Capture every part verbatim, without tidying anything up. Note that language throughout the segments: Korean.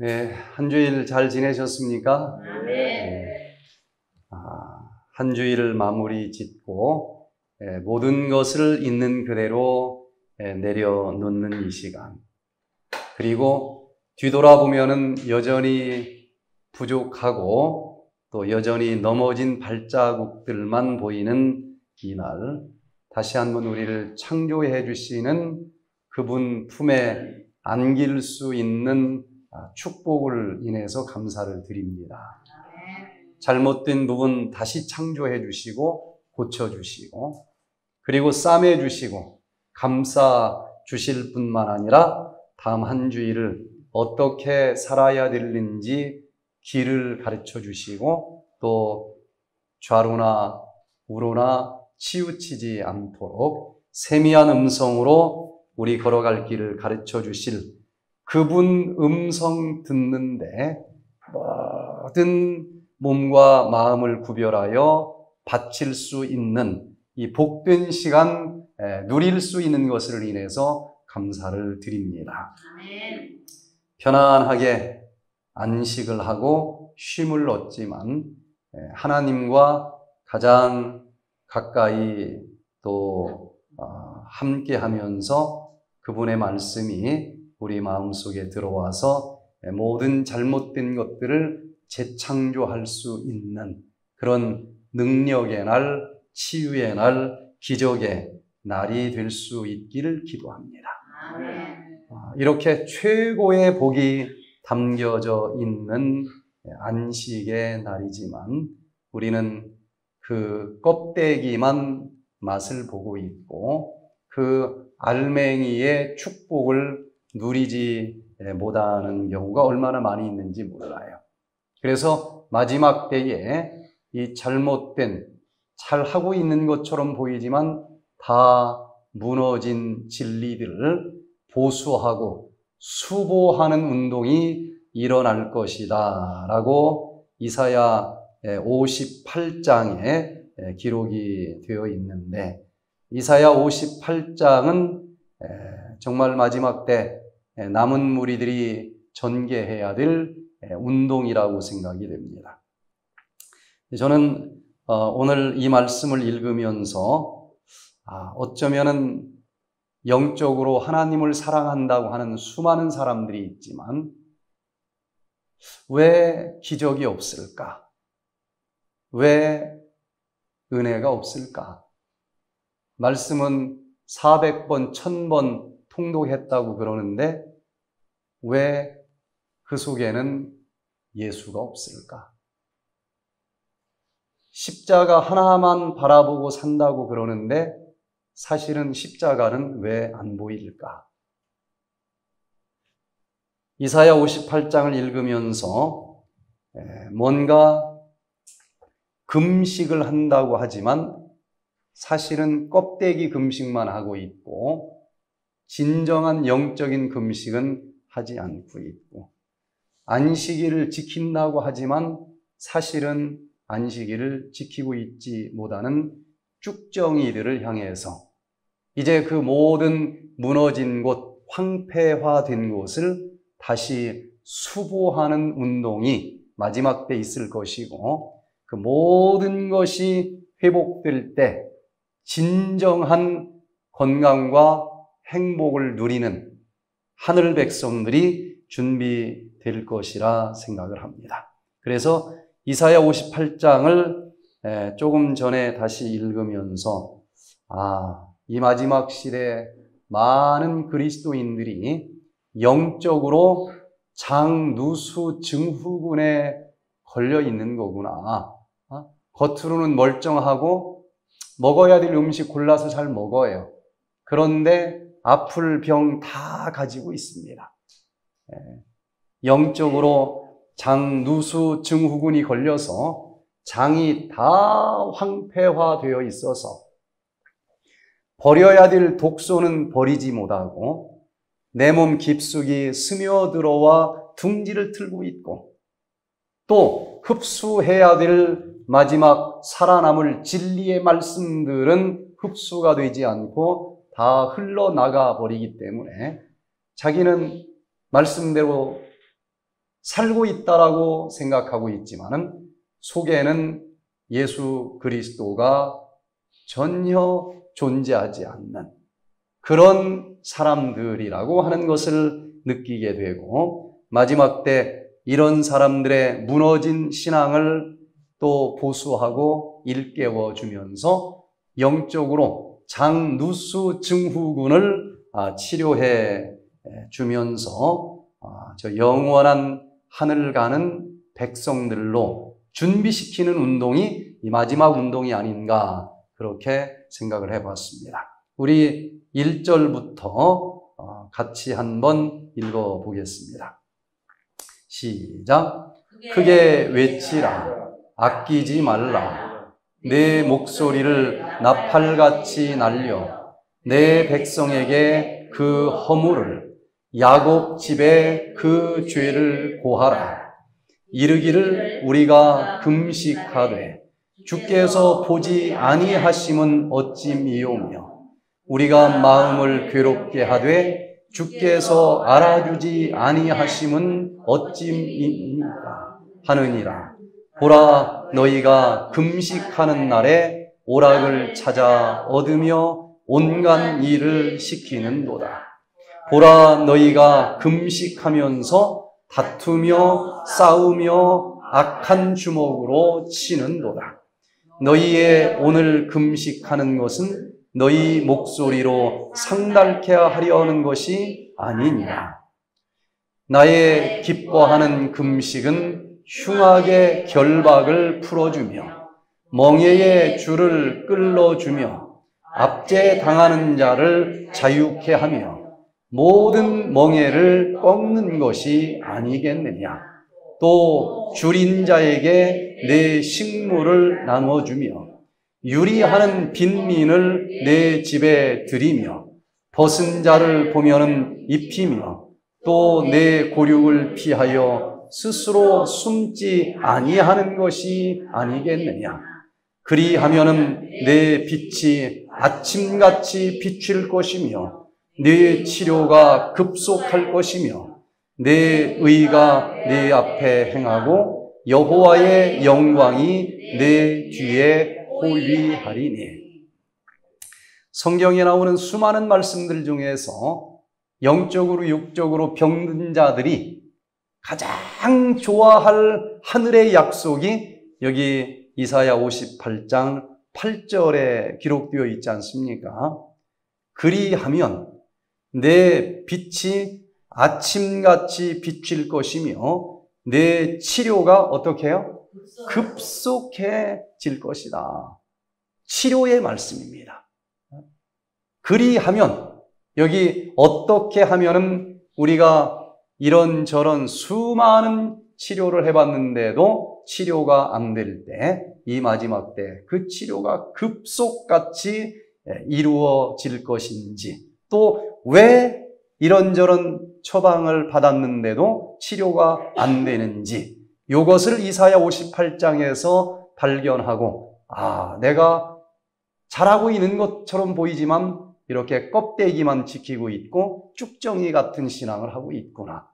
네, 한 주일 잘 지내셨습니까? 네. 네. 아, 한 주일을 마무리 짓고 예, 모든 것을 있는 그대로 예, 내려놓는 이 시간, 그리고 뒤돌아보면은 여전히 부족하고 또 여전히 넘어진 발자국들만 보이는 이날, 다시 한번 우리를 창조해 주시는 그분 품에 안길 수 있는 축복을 인해서 감사를 드립니다. 잘못된 부분 다시 창조해 주시고 고쳐 주시고 그리고 싸매 주시고 감싸 주실 뿐만 아니라 다음 한 주일을 어떻게 살아야 되는지 길을 가르쳐 주시고 또 좌로나 우로나 치우치지 않도록 세미한 음성으로 우리 걸어갈 길을 가르쳐 주실 그분 음성 듣는데 모든 몸과 마음을 구별하여 바칠 수 있는 이 복된 시간 누릴 수 있는 것을 인해서 감사를 드립니다. 아멘. 편안하게 안식을 하고 쉼을 얻지만 하나님과 가장 가까이 또 함께 하면서 그분의 말씀이 우리 마음속에 들어와서 모든 잘못된 것들을 재창조할 수 있는 그런 능력의 날, 치유의 날, 기적의 날이 될 수 있기를 기도합니다. 아멘. 이렇게 최고의 복이 담겨져 있는 안식의 날이지만 우리는 그 껍데기만 맛을 보고 있고 그 알맹이의 축복을 누리지 못하는 경우가 얼마나 많이 있는지 몰라요. 그래서 마지막 때에 이 잘못된, 잘하고 있는 것처럼 보이지만 다 무너진 진리들을 보수하고 수보하는 운동이 일어날 것이다 라고 이사야 오십팔 장에 기록이 되어 있는데, 이사야 오십팔 장은 정말 마지막 때 남은 무리들이 전개해야 될 운동이라고 생각이 됩니다. 저는 오늘 이 말씀을 읽으면서 어쩌면은 영적으로 하나님을 사랑한다고 하는 수많은 사람들이 있지만 왜 기적이 없을까? 왜 은혜가 없을까? 말씀은 사백 번, 천 번 통독했다고 그러는데 왜 그 속에는 예수가 없을까? 십자가 하나만 바라보고 산다고 그러는데 사실은 십자가는 왜 안 보일까? 이사야 오십팔 장을 읽으면서 뭔가 금식을 한다고 하지만 사실은 껍데기 금식만 하고 있고 진정한 영적인 금식은 하지 않고 있고, 안식일을 지킨다고 하지만 사실은 안식일을 지키고 있지 못하는 쭉정이들을 향해서 이제 그 모든 무너진 곳, 황폐화된 곳을 다시 수보하는 운동이 마지막 때 있을 것이고, 그 모든 것이 회복될 때 진정한 건강과 행복을 누리는 하늘 백성들이 준비될 것이라 생각을 합니다. 그래서 이사야 오십팔 장을 조금 전에 다시 읽으면서 아, 이 마지막 시대에 많은 그리스도인들이 영적으로 장누수증후군에 걸려 있는 거구나. 겉으로는 멀쩡하고 먹어야 될 음식 골라서 잘 먹어요. 그런데 아플 병 다 가지고 있습니다. 영적으로 장누수증후군이 걸려서 장이 다 황폐화되어 있어서 버려야 될 독소는 버리지 못하고 내 몸 깊숙이 스며들어와 둥지를 틀고 있고, 또 흡수해야 될 마지막 살아남을 진리의 말씀들은 흡수가 되지 않고 다 흘러나가 버리기 때문에 자기는 말씀대로 살고 있다라고 생각하고 있지만은 속에는 예수 그리스도가 전혀 존재하지 않는 그런 사람들이라고 하는 것을 느끼게 되고, 마지막 때 이런 사람들의 무너진 신앙을 또 보수하고 일깨워 주면서 영적으로 장누수 증후군을 치료해 주면서 저 영원한 하늘 가는 백성들로 준비시키는 운동이 이 마지막 운동이 아닌가 그렇게 생각을 해봤습니다. 우리 일 절부터 같이 한번 읽어보겠습니다. 시작! 크게 외치라. 아끼지 말라. 내 목소리를 나팔같이 날려 내 백성에게 그 허물을, 야곱 집에 그 죄를 고하라. 이르기를 우리가 금식하되 주께서 보지 아니하심은 어찌미오며 우리가 마음을 괴롭게 하되 주께서 알아주지 아니하심은 어찌미까 하느니라. 보라, 너희가 금식하는 날에 오락을 찾아 얻으며 온갖 일을 시키는도다. 보라, 너희가 금식하면서 다투며 싸우며 악한 주먹으로 치는도다. 너희의 오늘 금식하는 것은 너희 목소리로 상달케 하려는 것이 아니니라. 나의 기뻐하는 금식은 흉악의 결박을 풀어주며 멍에의 줄을 끌어주며 압제당하는 자를 자유케 하며 모든 멍에를 꺾는 것이 아니겠느냐. 또 줄인 자에게 내 식물을 나눠주며 유리하는 빈민을 내 집에 들이며 벗은 자를 보면은 입히며 또 내 고륙을 피하여 스스로 숨지 아니하는 것이 아니겠느냐. 그리하면은 내 빛이 아침같이 비칠 것이며 내 치료가 급속할 것이며 내 의가 내 앞에 행하고 여호와의 영광이 내 뒤에 호위하리니. 성경에 나오는 수많은 말씀들 중에서 영적으로 육적으로 병든 자들이 가장 좋아할 하늘의 약속이 여기 이사야 오십팔 장 팔 절에 기록되어 있지 않습니까? 그리하면 내 빛이 아침같이 비칠 것이며 내 치료가 어떻게 해요? 급속해질 것이다. 치료의 말씀입니다. 그리하면 여기 어떻게 하면은 우리가 이런저런 수많은 치료를 해봤는데도 치료가 안 될 때, 이 마지막 때 그 치료가 급속같이 이루어질 것인지, 또 왜 이런저런 처방을 받았는데도 치료가 안 되는지, 요것을 이사야 오십팔 장에서 발견하고, 아, 내가 잘하고 있는 것처럼 보이지만 이렇게 껍데기만 지키고 있고 쭉정이 같은 신앙을 하고 있구나.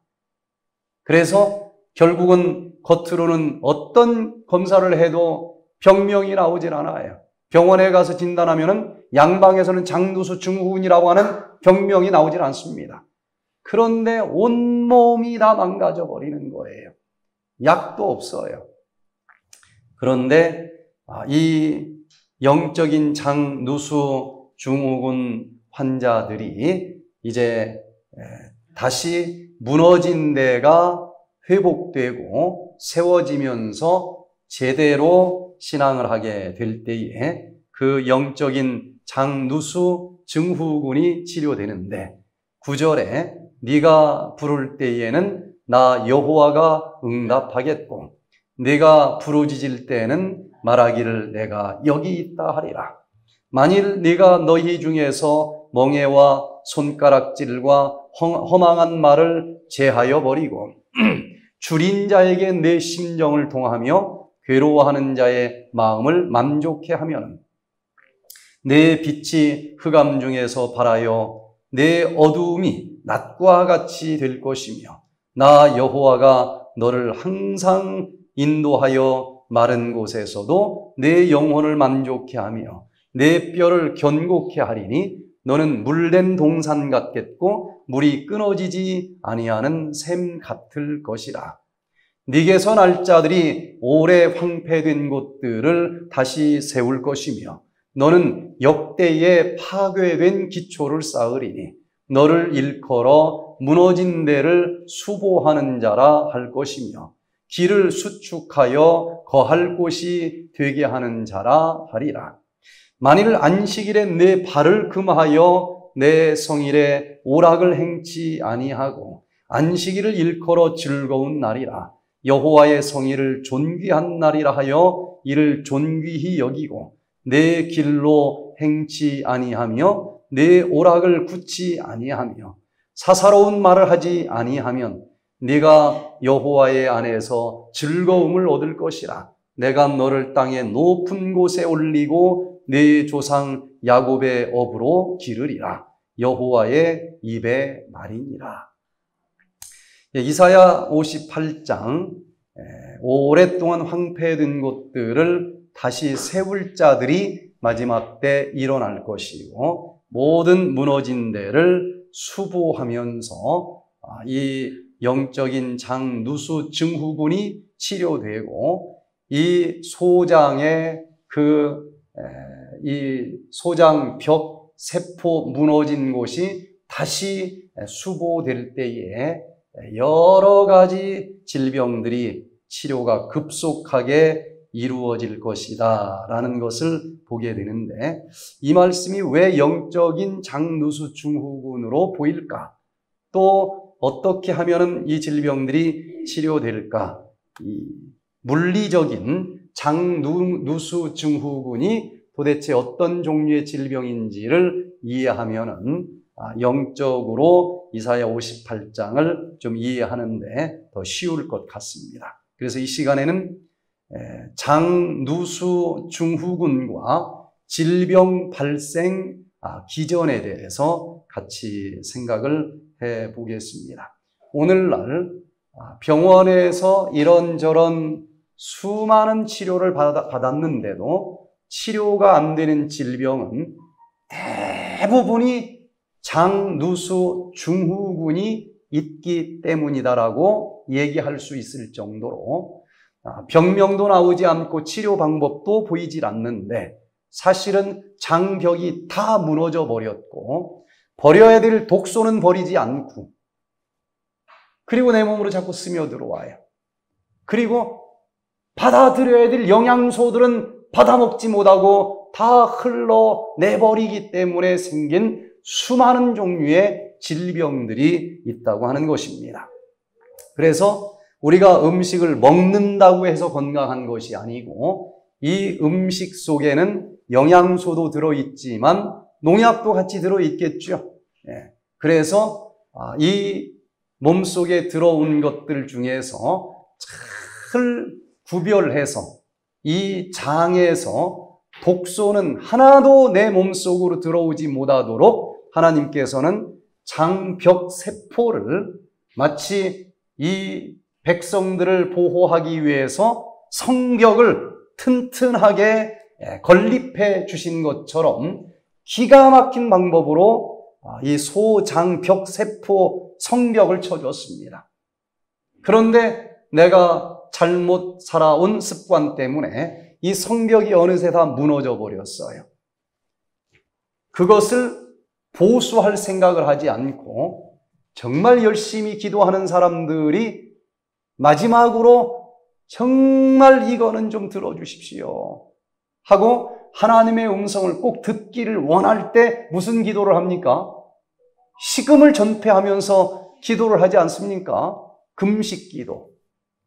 그래서 결국은 겉으로는 어떤 검사를 해도 병명이 나오질 않아요. 병원에 가서 진단하면은 양방에서는 장누수 증후군이라고 하는 병명이 나오질 않습니다. 그런데 온몸이 다 망가져 버리는 거예요. 약도 없어요. 그런데 이 영적인 장누수 증후군 환자들이 이제 다시 무너진 데가 회복되고 세워지면서 제대로 신앙을 하게 될 때에 그 영적인 장누수 증후군이 치료되는데, 구 절에 네가 부를 때에는 나 여호와가 응답하겠고 네가 부르짖을 때에는 말하기를 내가 여기 있다 하리라. 만일 네가 너희 중에서 멍에와 손가락질과 허망한 말을 제하여 버리고 줄인 자에게 내 심정을 통하며 괴로워하는 자의 마음을 만족케 하면 내 빛이 흑암 중에서 발하여 내 어두움이 낮과 같이 될 것이며 나 여호와가 너를 항상 인도하여 마른 곳에서도 내 영혼을 만족케 하며 내 뼈를 견고케 하리니 너는 물된 동산 같겠고 물이 끊어지지 아니하는 샘 같을 것이라. 네게서 날짜들이 오래 황폐된 곳들을 다시 세울 것이며 너는 역대에 파괴된 기초를 쌓으리니 너를 일컬어 무너진 데를 수보하는 자라 할 것이며 길을 수축하여 거할 곳이 되게 하는 자라 하리라. 만일 안식일에 내 발을 금하여 내 성일에 오락을 행치 아니하고 안식일을 일컬어 즐거운 날이라 여호와의 성일을 존귀한 날이라 하여 이를 존귀히 여기고 내 길로 행치 아니하며 내 오락을 굳지 아니하며 사사로운 말을 하지 아니하면 네가 여호와의 안에서 즐거움을 얻을 것이라. 내가 너를 땅의 높은 곳에 올리고 네 조상 야곱의 업으로 기르리라. 여호와의 입의 말이니라. 이사야 오십팔 장, 오랫동안 황폐된 곳들을 다시 세울 자들이 마지막 때 일어날 것이고 모든 무너진 데를 수보하면서 이 영적인 장누수 증후군이 치료되고 이 소장의 그, 이 소장 벽 세포 무너진 곳이 다시 수보될 때에 여러 가지 질병들이 치료가 급속하게 이루어질 것이다 라는 것을 보게 되는데 이 말씀이 왜 영적인 장누수증후군으로 보일까? 또 어떻게 하면 이 질병들이 치료될까? 이 물리적인 장누수증후군이 도대체 어떤 종류의 질병인지를 이해하면 영적으로 이사야 오십팔 장을 좀 이해하는데 더 쉬울 것 같습니다. 그래서 이 시간에는 장누수증후군과 질병 발생 기전에 대해서 같이 생각을 해보겠습니다. 오늘날 병원에서 이런저런 수많은 치료를 받았는데도 치료가 안 되는 질병은 대부분이 장누수증후군이 있기 때문이다라고 얘기할 수 있을 정도로 병명도 나오지 않고 치료 방법도 보이질 않는데 사실은 장벽이 다 무너져 버렸고 버려야 될 독소는 버리지 않고 그리고 내 몸으로 자꾸 스며들어와요. 그리고 받아들여야 될 영양소들은 받아먹지 못하고 다 흘러내버리기 때문에 생긴 수많은 종류의 질병들이 있다고 하는 것입니다. 그래서 우리가 음식을 먹는다고 해서 건강한 것이 아니고 이 음식 속에는 영양소도 들어있지만 농약도 같이 들어있겠죠. 그래서 이 몸속에 들어온 것들 중에서 잘 구별해서 이 장에서 독소는 하나도 내 몸속으로 들어오지 못하도록 하나님께서는 장벽세포를 마치 이 백성들을 보호하기 위해서 성벽을 튼튼하게 건립해 주신 것처럼 기가 막힌 방법으로 이 소장벽 세포 성벽을 쳐줬습니다. 그런데 내가 잘못 살아온 습관 때문에 이 성벽이 어느새 다 무너져 버렸어요. 그것을 보수할 생각을 하지 않고 정말 열심히 기도하는 사람들이 마지막으로 정말 이거는 좀 들어주십시오 하고 하나님의 음성을 꼭 듣기를 원할 때 무슨 기도를 합니까? 식음을 전폐하면서 기도를 하지 않습니까? 금식기도.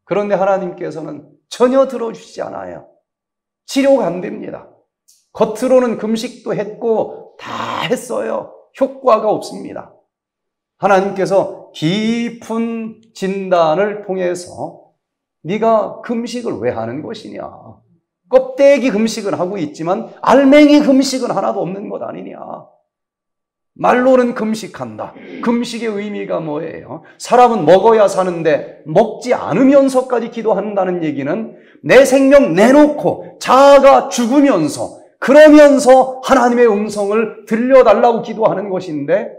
그런데 하나님께서는 전혀 들어주시지 않아요. 치료가 안 됩니다. 겉으로는 금식도 했고 다 했어요. 효과가 없습니다. 하나님께서 깊은 진단을 통해서 네가 금식을 왜 하는 것이냐, 껍데기 금식은 하고 있지만 알맹이 금식은 하나도 없는 것 아니냐, 말로는 금식한다. 금식의 의미가 뭐예요? 사람은 먹어야 사는데 먹지 않으면서까지 기도한다는 얘기는 내 생명 내놓고 자아가 죽으면서 그러면서 하나님의 음성을 들려달라고 기도하는 것인데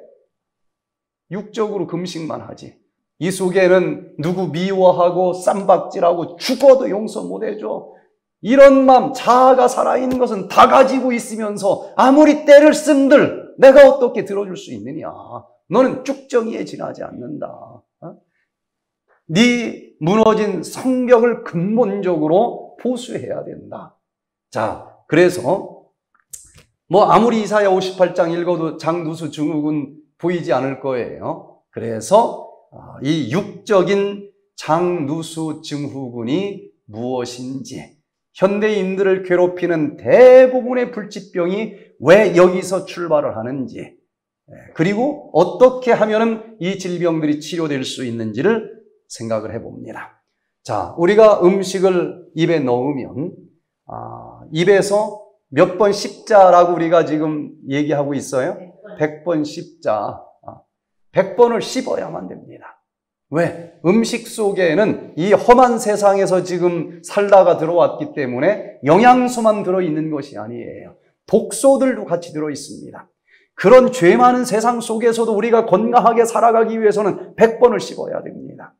육적으로 금식만 하지. 이 속에는 누구 미워하고 쌈박질하고 죽어도 용서 못 해줘. 이런 마음, 자아가 살아있는 것은 다 가지고 있으면서 아무리 때를 쓴들 내가 어떻게 들어줄 수 있느냐. 너는 쭉정이에 지나지 않는다. 네 무너진 성벽을 근본적으로 보수해야 된다. 자, 그래서 뭐 아무리 이사야 오십팔 장 읽어도 장누수 증후군 보이지 않을 거예요. 그래서 이 육적인 장누수 증후군이 무엇인지, 현대인들을 괴롭히는 대부분의 불치병이 왜 여기서 출발을 하는지, 그리고 어떻게 하면 이 질병들이 치료될 수 있는지를 생각을 해봅니다. 자, 우리가 음식을 입에 넣으면 아, 입에서 몇 번 씹자라고 우리가 지금 얘기하고 있어요? 백 번 씹자. 백 번을 씹어야만 됩니다. 왜? 음식 속에는 이 험한 세상에서 지금 살다가 들어왔기 때문에 영양소만 들어있는 것이 아니에요. 독소들도 같이 들어있습니다. 그런 죄 많은 세상 속에서도 우리가 건강하게 살아가기 위해서는 백 번을 씹어야 됩니다.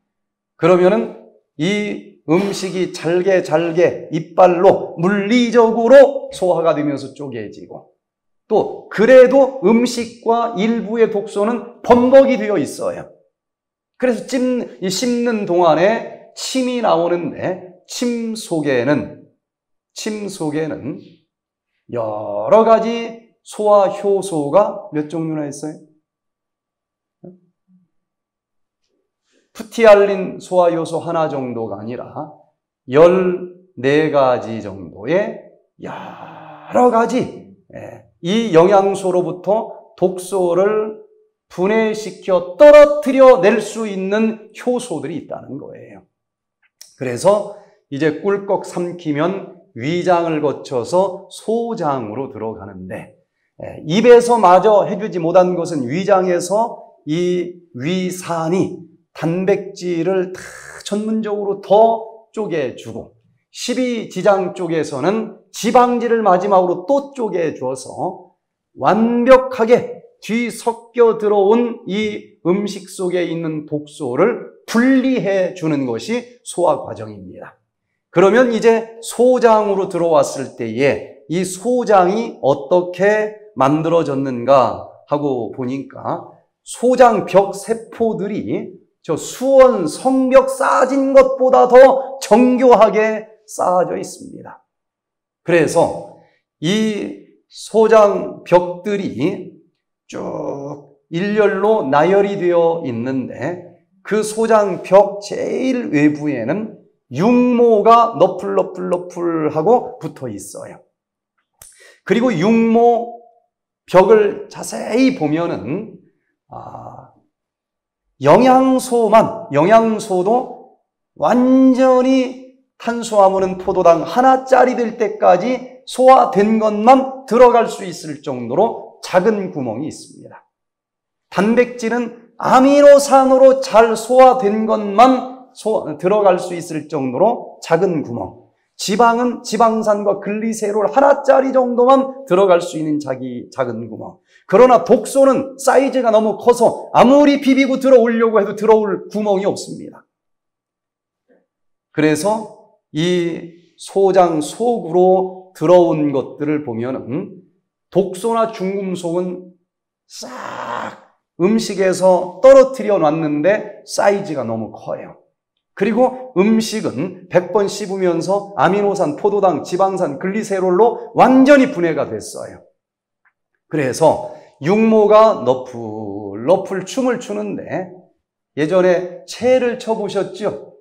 그러면은 이 음식이 잘게 잘게 이빨로 물리적으로 소화가 되면서 쪼개지고, 또 그래도 음식과 일부의 독소는 범벅이 되어 있어요. 그래서 찜, 이 씹는 동안에 침이 나오는데 침 속에는 침 속에는 여러 가지 소화 효소가 몇 종류나 있어요? 푸티알린 소화 효소 하나 정도가 아니라 열네 가지 정도의 여러 가지 이 영양소로부터 독소를 분해시켜 떨어뜨려 낼 수 있는 효소들이 있다는 거예요. 그래서 이제 꿀꺽 삼키면 위장을 거쳐서 소장으로 들어가는데, 입에서 마저 해주지 못한 것은 위장에서 이 위산이 단백질을 다 전문적으로 더 쪼개주고, 십이지장 쪽에서는 지방질을 마지막으로 또 쪼개주어서 완벽하게 뒤섞여 들어온 이 음식 속에 있는 독소를 분리해 주는 것이 소화 과정입니다. 그러면 이제 소장으로 들어왔을 때에 이 소장이 어떻게 만들어졌는가 하고 보니까 소장 벽 세포들이 저 수원 성벽 쌓아진 것보다 더 정교하게 쌓아져 있습니다. 그래서 이 소장 벽들이 쭉 일렬로 나열이 되어 있는데 그 소장 벽 제일 외부에는 육모가 너풀너풀너풀하고 붙어 있어요. 그리고 육모 벽을 자세히 보면은 아, 영양소만, 영양소도 완전히 탄수화물은 포도당 하나짜리 될 때까지 소화된 것만 들어갈 수 있을 정도로 작은 구멍이 있습니다. 단백질은 아미노산으로 잘 소화된 것만 소, 들어갈 수 있을 정도로 작은 구멍, 지방은 지방산과 글리세롤 하나짜리 정도만 들어갈 수 있는 자기 작은 구멍. 그러나 독소는 사이즈가 너무 커서 아무리 비비고 들어오려고 해도 들어올 구멍이 없습니다. 그래서 이 소장 속으로 들어온 것들을 보면은 독소나 중금속은 싹 음식에서 떨어뜨려 놨는데 사이즈가 너무 커요. 그리고 음식은 백 번 씹으면서 아미노산, 포도당, 지방산, 글리세롤로 완전히 분해가 됐어요. 그래서 육모가 너풀 너풀 춤을 추는데, 예전에 채를 쳐보셨죠?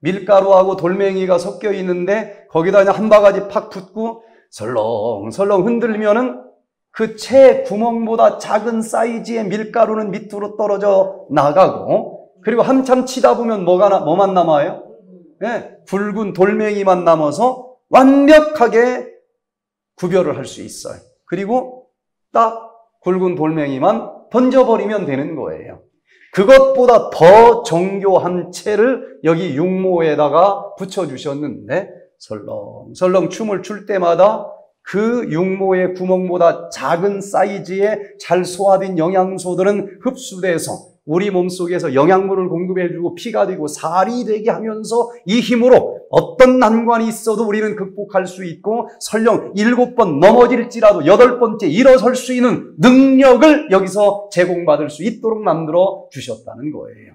밀가루하고 돌멩이가 섞여 있는데 거기다 그냥 한 바가지 팍 붓고 설렁설렁 흔들면은 그 채 구멍보다 작은 사이즈의 밀가루는 밑으로 떨어져 나가고, 그리고 한참 치다 보면 뭐가 나, 뭐만 남아요? 네, 붉은 돌멩이만 남아서 완벽하게 구별을 할 수 있어요. 그리고 딱 굵은 돌멩이만 던져버리면 되는 거예요. 그것보다 더 정교한 채를 여기 육모에다가 붙여주셨는데 설렁설렁 춤을 출 때마다 그 육모의 구멍보다 작은 사이즈의 잘 소화된 영양소들은 흡수돼서 우리 몸속에서 영양분을 공급해주고 피가 되고 살이 되게 하면서 이 힘으로 어떤 난관이 있어도 우리는 극복할 수 있고 설령 일곱 번 넘어질지라도 여덟 번째 일어설 수 있는 능력을 여기서 제공받을 수 있도록 만들어 주셨다는 거예요.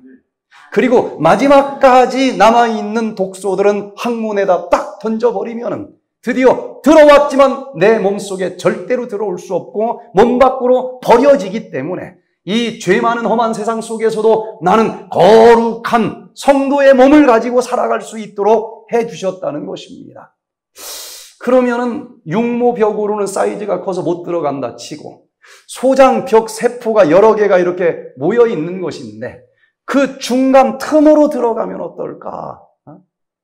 그리고 마지막까지 남아있는 독소들은 항문에다 딱 던져버리면은 드디어 들어왔지만 내 몸속에 절대로 들어올 수 없고 몸 밖으로 버려지기 때문에 이 죄 많은 험한 세상 속에서도 나는 거룩한 성도의 몸을 가지고 살아갈 수 있도록 해주셨다는 것입니다. 그러면은 육모벽으로는 사이즈가 커서 못 들어간다 치고 소장벽 세포가 여러 개가 이렇게 모여 있는 것인데 그 중간 틈으로 들어가면 어떨까?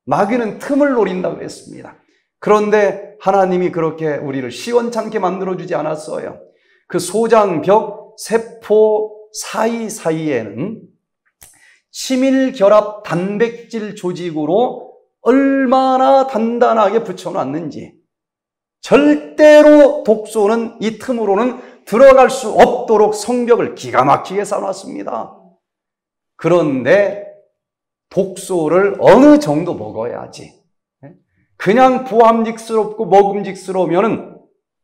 마귀는 틈을 노린다고 했습니다. 그런데 하나님이 그렇게 우리를 시원찮게 만들어주지 않았어요. 그 소장벽 세포 사이사이에는 치밀결합 단백질 조직으로 얼마나 단단하게 붙여놨는지 절대로 독소는 이 틈으로는 들어갈 수 없도록 성벽을 기가 막히게 쌓아놨습니다. 그런데 독소를 어느 정도 먹어야지 그냥 부함직스럽고 먹음직스러우면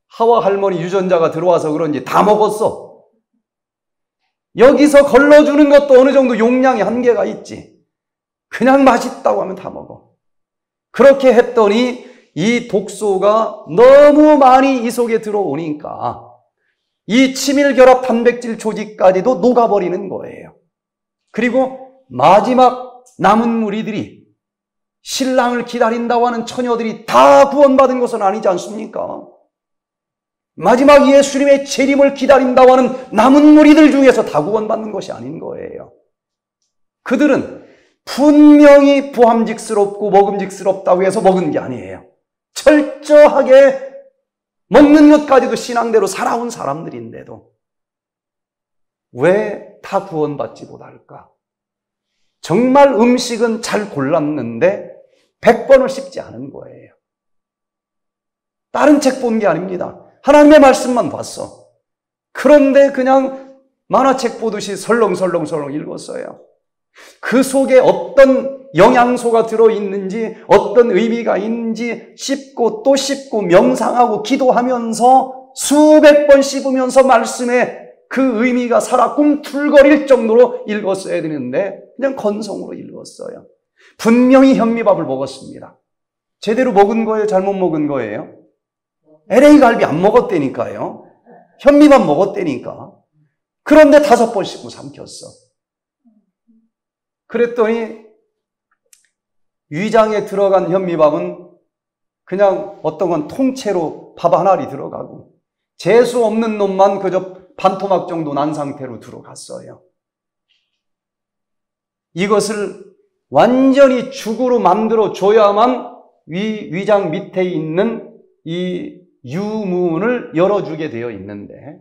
하와 할머니 유전자가 들어와서 그런지 다 먹었어. 여기서 걸러주는 것도 어느 정도 용량의 한계가 있지. 그냥 맛있다고 하면 다 먹어. 그렇게 했더니 이 독소가 너무 많이 이 속에 들어오니까 이 치밀결합 단백질 조직까지도 녹아버리는 거예요. 그리고 마지막 남은 무리들이 신랑을 기다린다고 하는 처녀들이 다 구원받은 것은 아니지 않습니까? 마지막 예수님의 재림을 기다린다고 하는 남은 무리들 중에서 다 구원받는 것이 아닌 거예요. 그들은 분명히 부함직스럽고 먹음직스럽다고 해서 먹은 게 아니에요. 철저하게 먹는 것까지도 신앙대로 살아온 사람들인데도 왜 다 구원받지 못할까? 정말 음식은 잘 골랐는데 백 번을 씹지 않은 거예요. 다른 책 본 게 아닙니다. 하나님의 말씀만 봤어. 그런데 그냥 만화책 보듯이 설렁설렁설렁 읽었어요. 그 속에 어떤 영양소가 들어있는지 어떤 의미가 있는지 씹고 또 씹고 명상하고 기도하면서 수백 번 씹으면서 말씀에 그 의미가 살아 꿈틀거릴 정도로 읽었어야 되는데 그냥 건성으로 읽었어요. 분명히 현미밥을 먹었습니다. 제대로 먹은 거예요? 잘못 먹은 거예요? 엘에이 갈비 안 먹었다니까요. 현미밥 먹었다니까. 그런데 다섯 번 씹고 삼켰어. 그랬더니 위장에 들어간 현미밥은 그냥 어떤 건 통째로 밥 한 알이 들어가고 재수 없는 놈만 그저 반토막 정도 난 상태로 들어갔어요. 이것을 완전히 죽으로 만들어줘야만 위, 위장 밑에 있는 이 유문을 열어주게 되어 있는데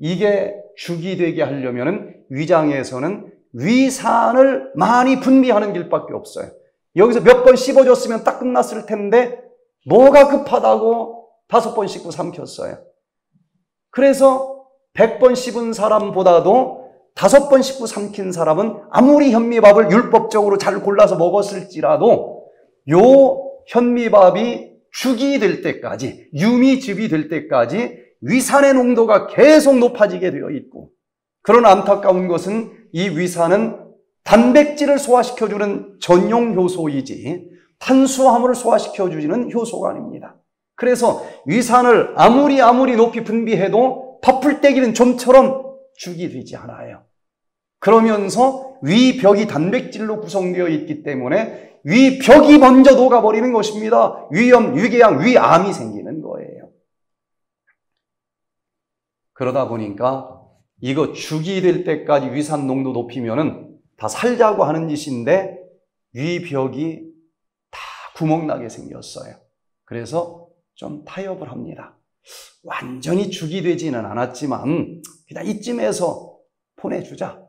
이게 죽이 되게 하려면 위장에서는 위산을 많이 분비하는 길밖에 없어요. 여기서 몇 번 씹어줬으면 딱 끝났을 텐데 뭐가 급하다고 다섯 번 씹고 삼켰어요. 그래서 백 번 씹은 사람보다도 다섯 번 씹고 삼킨 사람은 아무리 현미밥을 율법적으로 잘 골라서 먹었을지라도 요 현미밥이 죽이 될 때까지, 유미즙이 될 때까지 위산의 농도가 계속 높아지게 되어 있고 그런 안타까운 것은 이 위산은 단백질을 소화시켜주는 전용 효소이지 탄수화물을 소화시켜주는 효소가 아닙니다. 그래서 위산을 아무리 아무리 높이 분비해도 파풀떼기는 좀처럼 죽이 되지 않아요. 그러면서 위벽이 단백질로 구성되어 있기 때문에 위벽이 먼저 녹아버리는 것입니다. 위염, 위궤양, 위암이 생기는 거예요. 그러다 보니까 이거 죽이 될 때까지 위산 농도 높이면은 다 살자고 하는 짓인데 위벽이 다 구멍나게 생겼어요. 그래서 좀 타협을 합니다. 완전히 죽이 되지는 않았지만 그냥 이쯤에서 보내주자.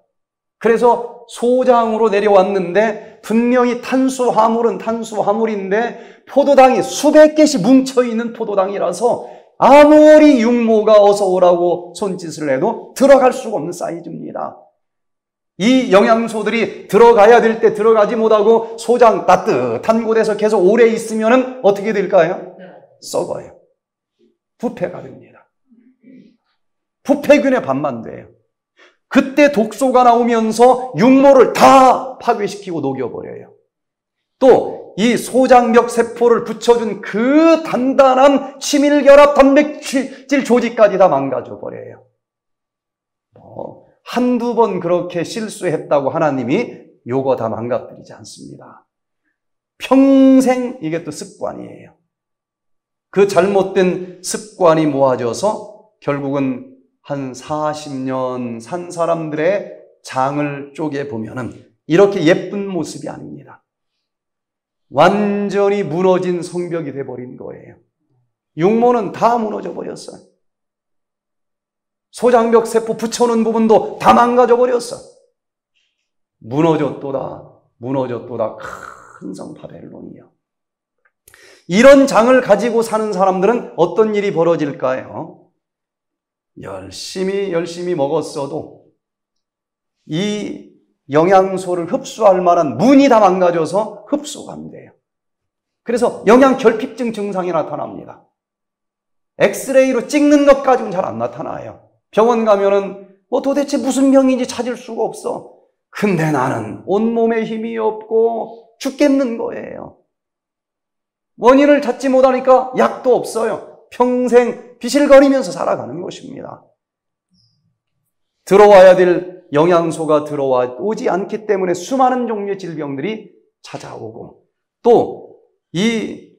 그래서 소장으로 내려왔는데 분명히 탄수화물은 탄수화물인데 포도당이 수백 개씩 뭉쳐있는 포도당이라서 아무리 육모가 어서 오라고 손짓을 해도 들어갈 수가 없는 사이즈입니다. 이 영양소들이 들어가야 될 때 들어가지 못하고 소장 따뜻한 곳에서 계속 오래 있으면 어떻게 될까요? 썩어요. 부패가 됩니다. 부패균의 반만 돼요. 그때 독소가 나오면서 육모를 다 파괴시키고 녹여버려요. 또 이 소장벽 세포를 붙여준 그 단단한 치밀결합 단백질 조직까지 다 망가져버려요. 뭐 한두 번 그렇게 실수했다고 하나님이 요거 다 망가뜨리지 않습니다. 평생 이게 또 습관이에요. 그 잘못된 습관이 모아져서 결국은 한 사십 년 산 사람들의 장을 쪼개보면은 이렇게 예쁜 모습이 아닙니다. 완전히 무너진 성벽이 돼버린 거예요. 육모는 다 무너져 버렸어요. 소장벽 세포 붙여놓은 부분도 다 망가져 버렸어. 무너졌도다, 무너졌도다, 큰 성 바벨론이요. 이런 장을 가지고 사는 사람들은 어떤 일이 벌어질까요? 열심히 열심히 먹었어도 이 영양소를 흡수할 만한 문이 다 망가져서 흡수가 안 돼요. 그래서 영양결핍증 증상이 나타납니다. 엑스레이로 찍는 것까지는 잘 안 나타나요. 병원 가면은 뭐 도대체 무슨 병인지 찾을 수가 없어. 근데 나는 온몸에 힘이 없고 죽겠는 거예요. 원인을 찾지 못하니까 약도 없어요. 평생 비실거리면서 살아가는 것입니다. 들어와야 될 영양소가 들어오지 않기 때문에 수많은 종류의 질병들이 찾아오고 또 이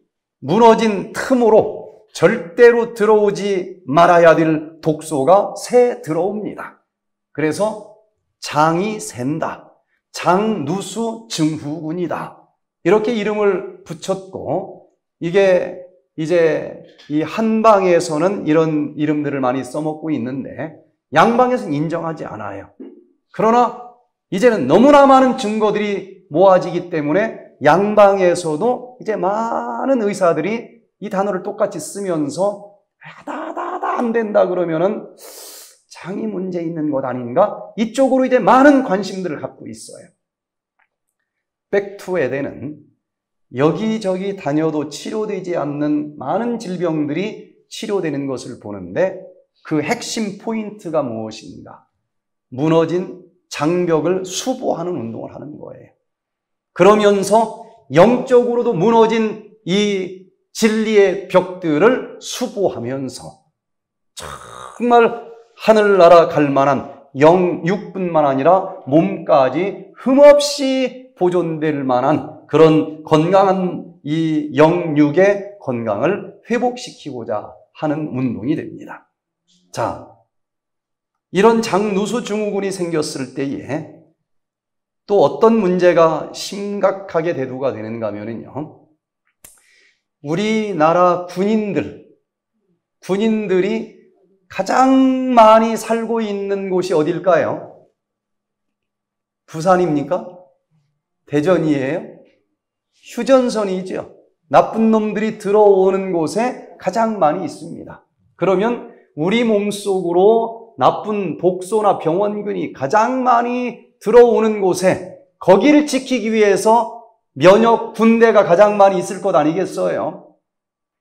무너진 틈으로 절대로 들어오지 말아야 될 독소가 새 들어옵니다. 그래서 장이 샌다, 장누수증후군이다 이렇게 이름을 붙였고 이게 이제 이 한방에서는 이런 이름들을 많이 써먹고 있는데 양방에서는 인정하지 않아요. 그러나 이제는 너무나 많은 증거들이 모아지기 때문에 양방에서도 이제 많은 의사들이 이 단어를 똑같이 쓰면서 다다다 안 된다 그러면은 장이 문제 있는 것 아닌가? 이쪽으로 이제 많은 관심들을 갖고 있어요. 백투에덴은 여기저기 다녀도 치료되지 않는 많은 질병들이 치료되는 것을 보는데 그 핵심 포인트가 무엇인가? 무너진 장벽을 수보하는 운동을 하는 거예요. 그러면서 영적으로도 무너진 이 진리의 벽들을 수보하면서 정말 하늘나라 갈 만한 영, 육뿐만 아니라 몸까지 흠없이 보존될 만한 그런 건강한 이 영육의 건강을 회복시키고자 하는 운동이 됩니다. 자, 이런 장누수증후군이 생겼을 때에 또 어떤 문제가 심각하게 대두가 되는가 하면요. 우리나라 군인들, 군인들이 가장 많이 살고 있는 곳이 어딜까요? 부산입니까? 대전이에요? 휴전선이죠. 나쁜 놈들이 들어오는 곳에 가장 많이 있습니다. 그러면 우리 몸속으로 나쁜 독소나 병원균이 가장 많이 들어오는 곳에 거기를 지키기 위해서 면역 군대가 가장 많이 있을 것 아니겠어요?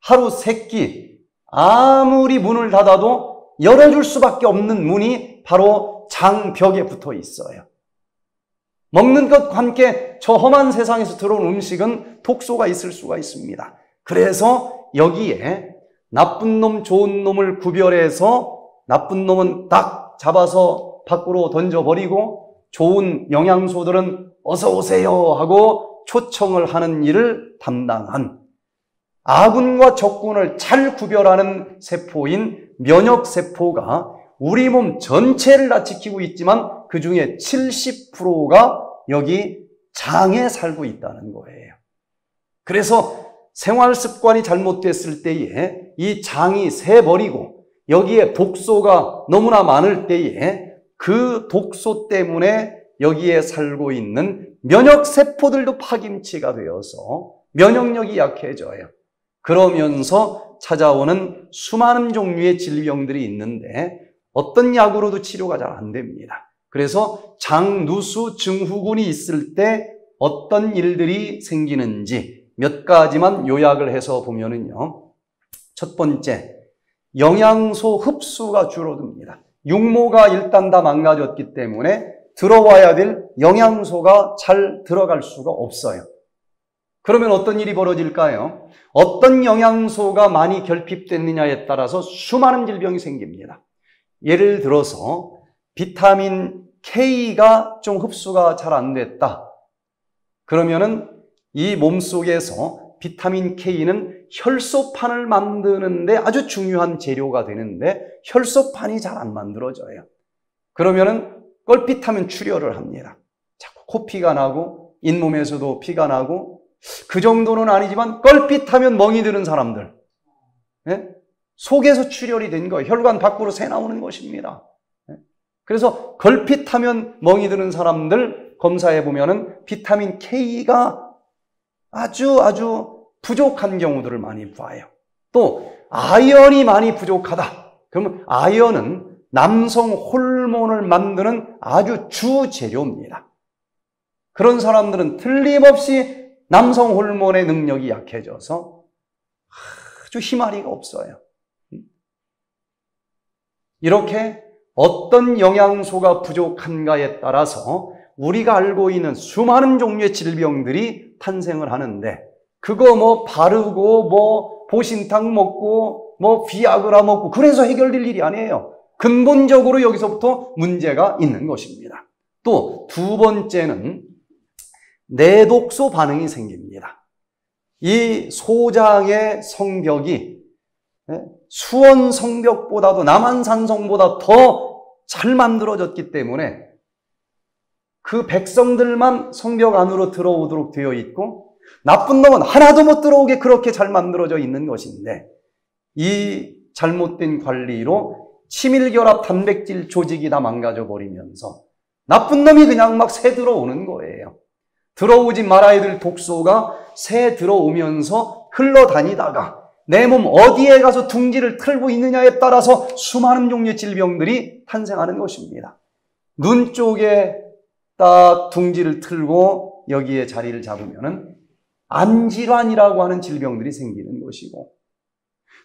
하루 세 끼 아무리 문을 닫아도 열어줄 수밖에 없는 문이 바로 장벽에 붙어 있어요. 먹는 것과 함께 저 험한 세상에서 들어온 음식은 독소가 있을 수가 있습니다. 그래서 여기에 나쁜 놈, 좋은 놈을 구별해서 나쁜 놈은 딱 잡아서 밖으로 던져버리고 좋은 영양소들은 어서 오세요 하고 초청을 하는 일을 담당한 아군과 적군을 잘 구별하는 세포인 면역세포가 우리 몸 전체를 다 지키고 있지만 그 중에 칠십 퍼센트가 여기 장에 살고 있다는 거예요. 그래서 생활 습관이 잘못됐을 때에 이 장이 새버리고 여기에 독소가 너무나 많을 때에 그 독소 때문에 여기에 살고 있는 면역세포들도 파김치가 되어서 면역력이 약해져요. 그러면서 찾아오는 수많은 종류의 질병들이 있는데 어떤 약으로도 치료가 잘 안 됩니다. 그래서 장누수 증후군이 있을 때 어떤 일들이 생기는지 몇 가지만 요약을 해서 보면은요. 첫 번째, 영양소 흡수가 줄어듭니다. 육모가 일단 다 망가졌기 때문에 들어와야 될 영양소가 잘 들어갈 수가 없어요. 그러면 어떤 일이 벌어질까요? 어떤 영양소가 많이 결핍됐느냐에 따라서 수많은 질병이 생깁니다. 예를 들어서 비타민 케이가 좀 흡수가 잘 안 됐다. 그러면은 이 몸속에서 비타민 케이는 혈소판을 만드는데 아주 중요한 재료가 되는데 혈소판이 잘 안 만들어져요. 그러면은 껄핏하면 출혈을 합니다. 자꾸 코피가 나고 잇몸에서도 피가 나고 그 정도는 아니지만 껄핏하면 멍이 드는 사람들, 네? 속에서 출혈이 된 거예요. 혈관 밖으로 새 나오는 것입니다. 네? 그래서 껄핏하면 멍이 드는 사람들 검사해 보면은 비타민 케이가 아주 아주 부족한 경우들을 많이 봐요. 또 아연이 많이 부족하다. 그러면 아연은 남성 호르몬을 만드는 아주 주재료입니다. 그런 사람들은 틀림없이 남성 호르몬의 능력이 약해져서 아주 힘아리가 없어요. 이렇게 어떤 영양소가 부족한가에 따라서 우리가 알고 있는 수많은 종류의 질병들이 탄생을 하는데 그거 뭐 바르고 뭐 보신탕 먹고 뭐 비아그라 먹고 그래서 해결될 일이 아니에요. 근본적으로 여기서부터 문제가 있는 것입니다. 또 두 번째는 내독소 반응이 생깁니다. 이 소장의 성벽이 수원 성벽보다도 남한산성보다 더 잘 만들어졌기 때문에 그 백성들만 성벽 안으로 들어오도록 되어 있고 나쁜 놈은 하나도 못 들어오게 그렇게 잘 만들어져 있는 것인데 이 잘못된 관리로 치밀결합 단백질 조직이 다 망가져버리면서 나쁜 놈이 그냥 막 새 들어오는 거예요. 들어오지 말아야 될 독소가 새 들어오면서 흘러다니다가 내 몸 어디에 가서 둥지를 틀고 있느냐에 따라서 수많은 종류의 질병들이 탄생하는 것입니다. 눈 쪽에 딱 둥지를 틀고 여기에 자리를 잡으면은 안질환이라고 하는 질병들이 생기는 것이고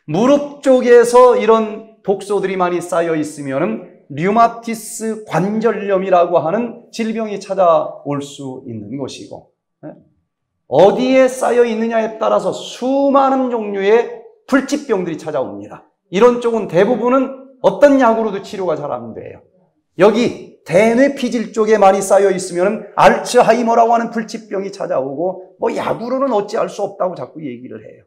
무릎 쪽에서 이런 독소들이 많이 쌓여 있으면 류마티스 관절염이라고 하는 질병이 찾아올 수 있는 것이고 어디에 쌓여 있느냐에 따라서 수많은 종류의 불치병들이 찾아옵니다. 이런 쪽은 대부분은 어떤 약으로도 치료가 잘 안 돼요. 여기 대뇌피질 쪽에 많이 쌓여 있으면 알츠하이머라고 하는 불치병이 찾아오고 뭐 약으로는 어찌할 수 없다고 자꾸 얘기를 해요.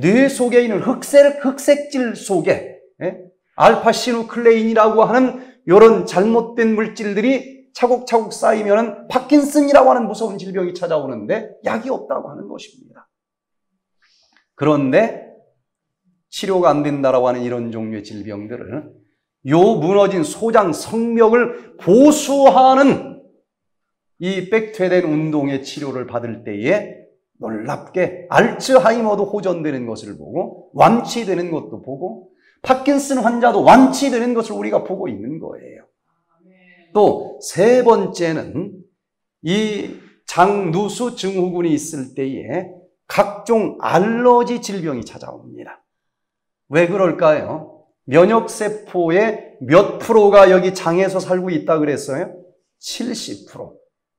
뇌 속에 있는 흑색, 흑색질 속에 예? 알파시누클레인이라고 하는 이런 잘못된 물질들이 차곡차곡 쌓이면 파킨슨이라고 하는 무서운 질병이 찾아오는데 약이 없다고 하는 것입니다. 그런데 치료가 안 된다라고 하는 이런 종류의 질병들을 요 무너진 소장 성벽을 보수하는 이 백퇴된 운동의 치료를 받을 때에 놀랍게 알츠하이머도 호전되는 것을 보고 완치되는 것도 보고 파킨슨 환자도 완치되는 것을 우리가 보고 있는 거예요. 또 세 번째는 이 장누수 증후군이 있을 때에 각종 알러지 질병이 찾아옵니다. 왜 그럴까요? 면역세포의 몇 프로가 여기 장에서 살고 있다 그랬어요? 칠십 퍼센트.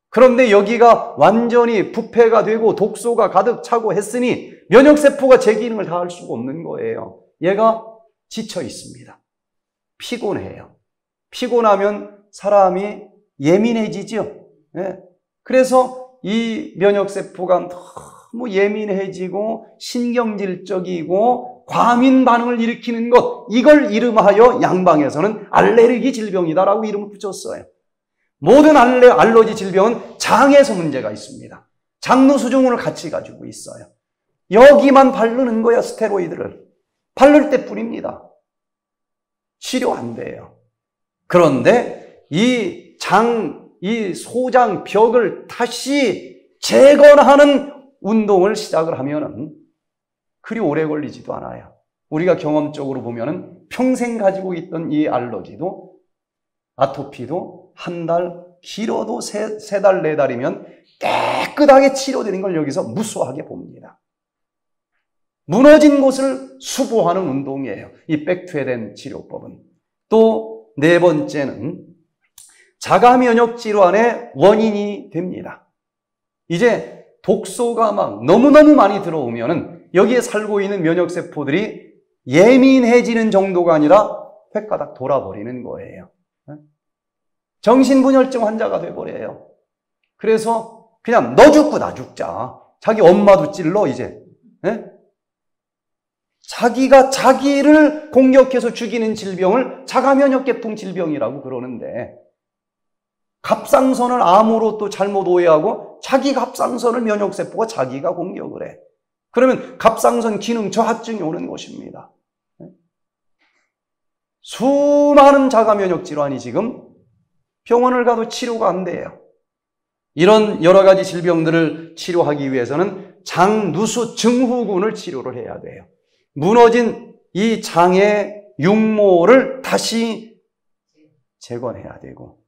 그런데 여기가 완전히 부패가 되고 독소가 가득 차고 했으니 면역세포가 제 기능을 다 할 수가 없는 거예요. 얘가 지쳐 있습니다. 피곤해요. 피곤하면 사람이 예민해지죠. 네. 그래서 이 면역세포가 너무 예민해지고 신경질적이고 과민 반응을 일으키는 것, 이걸 이름하여 양방에서는 알레르기 질병이다라고 이름을 붙였어요. 모든 알레, 알러지 질병은 장에서 문제가 있습니다. 장누수증후군을 같이 가지고 있어요. 여기만 바르는 거야, 스테로이드를. 바를 때뿐입니다. 치료 안 돼요. 그런데 이 장, 이 소장 벽을 다시 재건하는 운동을 시작을 하면은 그리 오래 걸리지도 않아요. 우리가 경험적으로 보면은 평생 가지고 있던 이 알러지도, 아토피도 한 달, 길어도 세, 세 달, 네 달이면 깨끗하게 치료되는 걸 여기서 무수하게 봅니다. 무너진 곳을 수보하는 운동이에요, 이 백투에덴 치료법은. 또 네 번째는 자가면역질환의 원인이 됩니다. 이제 독소가 막 너무너무 많이 들어오면은 여기에 살고 있는 면역세포들이 예민해지는 정도가 아니라 획가닥 돌아버리는 거예요. 정신분열증 환자가 돼버려요. 그래서 그냥 너 죽고 나 죽자. 자기 엄마도 찔러 이제. 네? 자기가 자기를 공격해서 죽이는 질병을 자가면역계통 질병이라고 그러는데, 갑상선을 암으로 또 잘못 오해하고 자기 갑상선을 면역세포가 자기가 공격을 해. 그러면 갑상선 기능 저하증이 오는 것입니다. 수많은 자가면역 질환이 지금 병원을 가도 치료가 안 돼요. 이런 여러 가지 질병들을 치료하기 위해서는 장누수증후군을 치료를 해야 돼요. 무너진 이 장의 육모를 다시 재건해야 되고,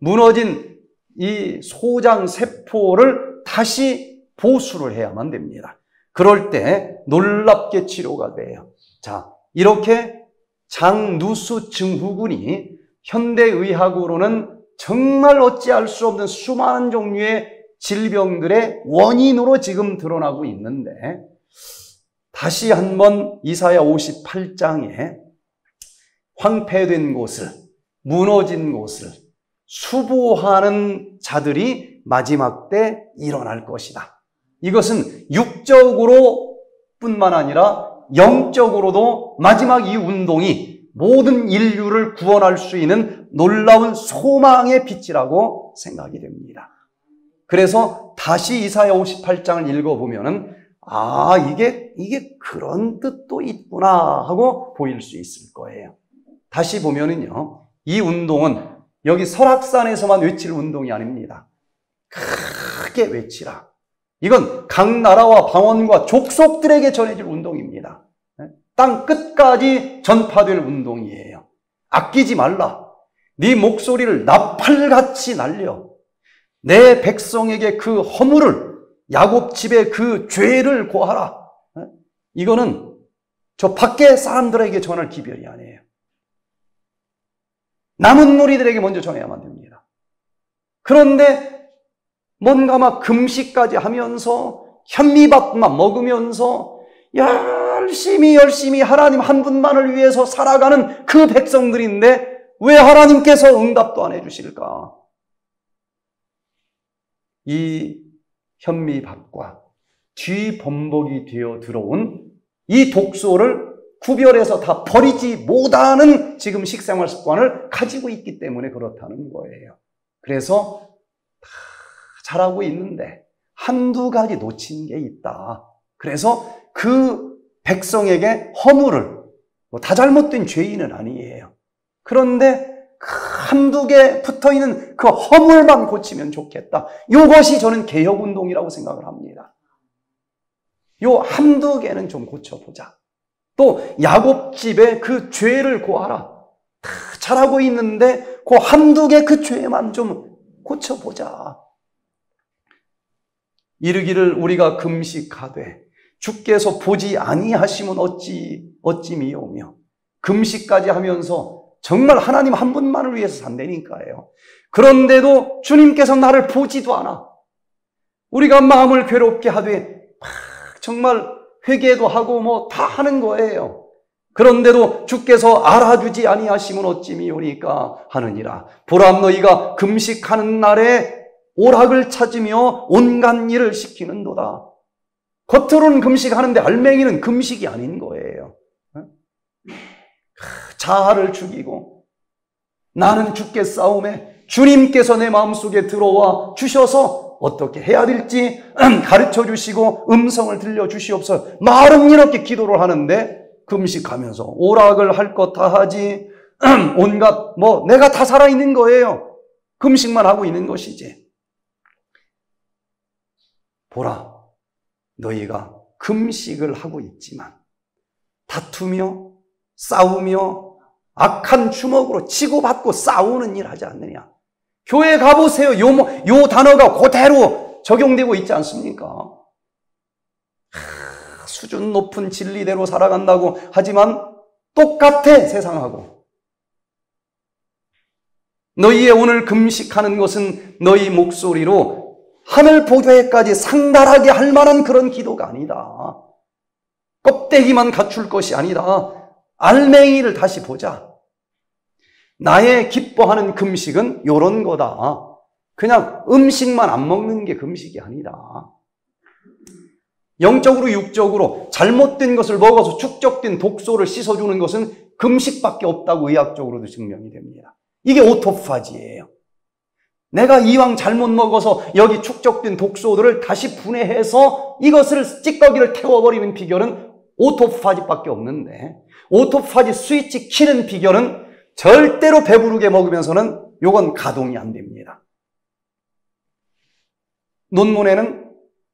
무너진 이 소장 세포를 다시 보수를 해야만 됩니다. 그럴 때 놀랍게 치료가 돼요. 자, 이렇게 장누수증후군이 현대의학으로는 정말 어찌할 수 없는 수많은 종류의 질병들의 원인으로 지금 드러나고 있는데, 다시 한번 이사야 오십팔 장에 황폐된 곳을, 무너진 곳을 수보하는 자들이 마지막 때 일어날 것이다. 이것은 육적으로 뿐만 아니라 영적으로도 마지막 이 운동이 모든 인류를 구원할 수 있는 놀라운 소망의 빛이라고 생각이 됩니다. 그래서 다시 이사야 오십팔 장을 읽어보면은 아, 이게 이게 그런 뜻도 있구나 하고 보일 수 있을 거예요. 다시 보면은요, 이 운동은 여기 설악산에서만 외칠 운동이 아닙니다. 크게 외치라. 이건 각 나라와 방언과 족속들에게 전해질 운동입니다. 땅 끝까지 전파될 운동이에요. 아끼지 말라. 네 목소리를 나팔같이 날려. 내 백성에게 그 허물을, 야곱 집에 그 죄를 고하라. 이거는 저 밖에 사람들에게 전할 기별이 아니에요. 남은 무리들에게 먼저 전해야만 됩니다. 그런데 뭔가 막 금식까지 하면서 현미밥만 먹으면서 열심히 열심히 하나님 한 분만을 위해서 살아가는 그 백성들인데 왜 하나님께서 응답도 안 해주실까? 이 현미밥과 뒤범벅이 되어 들어온 이 독소를 구별해서 다 버리지 못하는 지금 식생활 습관을 가지고 있기 때문에 그렇다는 거예요. 그래서 잘하고 있는데 한두 가지 놓친 게 있다. 그래서 그 백성에게 허물을, 뭐 다 잘못된 죄인은 아니에요. 그런데 한두 개 붙어있는 그 허물만 고치면 좋겠다. 이것이 저는 개혁운동이라고 생각을 합니다. 요 한두 개는 좀 고쳐보자. 또 야곱집에 그 죄를 고하라. 다 잘하고 있는데 그 한두 개 그 죄만 좀 고쳐보자. 이르기를 우리가 금식하되 주께서 보지 아니하심은 어찌 어찌 미오며, 금식까지 하면서 정말 하나님 한 분만을 위해서 산다니까요. 그런데도 주님께서 나를 보지도 않아. 우리가 마음을 괴롭게 하되 막 정말 회개도 하고 뭐 다 하는 거예요. 그런데도 주께서 알아주지 아니하심은 어찌 미오니까 하느니라. 보람 너희가 금식하는 날에 오락을 찾으며 온갖 일을 시키는도다. 겉으로는 금식하는데 알맹이는 금식이 아닌 거예요. 자아를 죽이고 나는 주께 싸우매 주님께서 내 마음속에 들어와 주셔서 어떻게 해야 될지 가르쳐 주시고 음성을 들려 주시옵소서. 말은 이렇게 기도를 하는데 금식하면서 오락을 할 것 다 하지 온갖 뭐 내가 다 살아있는 거예요. 금식만 하고 있는 것이지. 보라, 너희가 금식을 하고 있지만 다투며 싸우며 악한 주먹으로 치고받고 싸우는 일 하지 않느냐. 교회 가보세요. 요, 요 단어가 그대로 적용되고 있지 않습니까? 하, 수준 높은 진리대로 살아간다고 하지만 똑같아, 세상하고. 너희의 오늘 금식하는 것은 너희 목소리로 하늘 보좌에까지 상달하게 할 만한 그런 기도가 아니다. 껍데기만 갖출 것이 아니다. 알맹이를 다시 보자. 나의 기뻐하는 금식은 요런 거다. 그냥 음식만 안 먹는 게 금식이 아니다. 영적으로 육적으로 잘못된 것을 먹어서 축적된 독소를 씻어주는 것은 금식밖에 없다고 의학적으로도 증명이 됩니다. 이게 오토파지예요. 내가 이왕 잘못 먹어서 여기 축적된 독소들을 다시 분해해서 이것을 찌꺼기를 태워버리는 비결은 오토파지밖에 없는데, 오토파지 스위치 키는 비결은 절대로 배부르게 먹으면서는 요건 가동이 안 됩니다. 논문에는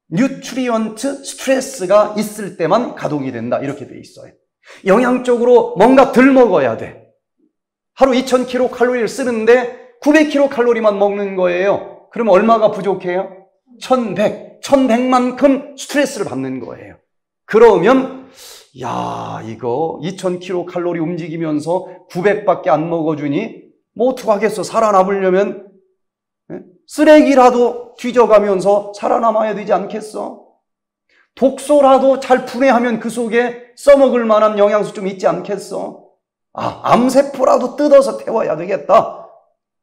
뉴트리언트 스트레스가 있을 때만 가동이 된다 이렇게 돼 있어요. 영양적으로 뭔가 덜 먹어야 돼. 하루 이천 킬로칼로리를 쓰는데 구백 킬로칼로리만 먹는 거예요. 그러면 얼마가 부족해요? 천백, 천백만큼 스트레스를 받는 거예요. 그러면 야, 이거 이천 킬로칼로리 움직이면서 구백밖에 안 먹어주니 뭐 어떡하겠어. 살아남으려면 쓰레기라도 뒤져가면서 살아남아야 되지 않겠어? 독소라도 잘 분해하면 그 속에 써먹을 만한 영양소 좀 있지 않겠어? 아, 암세포라도 뜯어서 태워야 되겠다.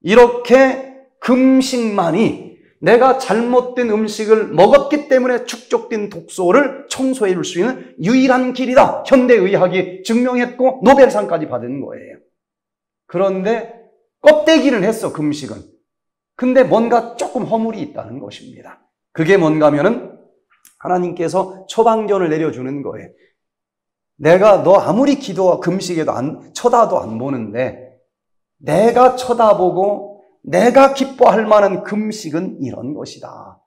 이렇게 금식만이 내가 잘못된 음식을 먹었기 때문에 축적된 독소를 청소해 줄 수 있는 유일한 길이다. 현대의학이 증명했고 노벨상까지 받은 거예요. 그런데 껍데기는 했어, 금식은. 근데 뭔가 조금 허물이 있다는 것입니다. 그게 뭔가 하면은 하나님께서 처방전을 내려주는 거예요. 내가 너 아무리 기도와 금식에도 안, 쳐다도 안 보는데 내가 쳐다보고 내가 기뻐할 만한 금식은 이런 것이다.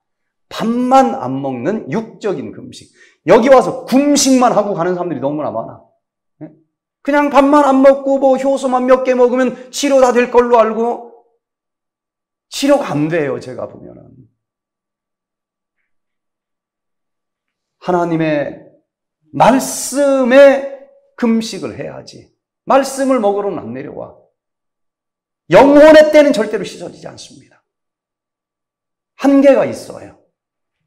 밥만 안 먹는 육적인 금식. 여기 와서 금식만 하고 가는 사람들이 너무나 많아. 그냥 밥만 안 먹고 뭐 효소만 몇 개 먹으면 치료 다 될 걸로 알고 치료가 안 돼요, 제가 보면은. 하나님의 말씀에 금식을 해야지. 말씀을 먹으러는 안 내려와. 영혼의 때는 절대로 씻어지지 않습니다. 한계가 있어요.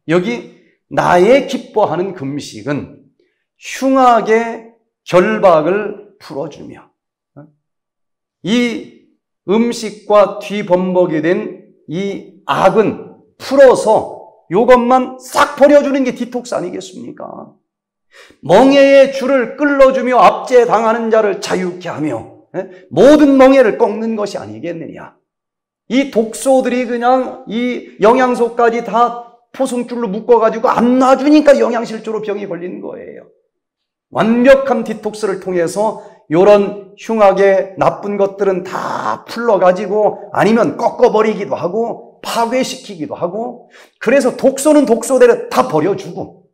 여기 나의 기뻐하는 금식은 흉악의 결박을 풀어주며 이 음식과 뒤범벅이 된 이 악은 풀어서 이것만 싹 버려주는 게 디톡스 아니겠습니까? 멍에의 줄을 끌어주며 압제당하는 자를 자유케 하며 모든 멍에를 꺾는 것이 아니겠느냐. 이 독소들이 그냥 이 영양소까지 다 포송줄로 묶어가지고 안 놔주니까 영양실조로 병이 걸린 거예요. 완벽한 디톡스를 통해서 이런 흉악의 나쁜 것들은 다 풀러가지고 아니면 꺾어버리기도 하고 파괴시키기도 하고, 그래서 독소는 독소대로 다 버려주고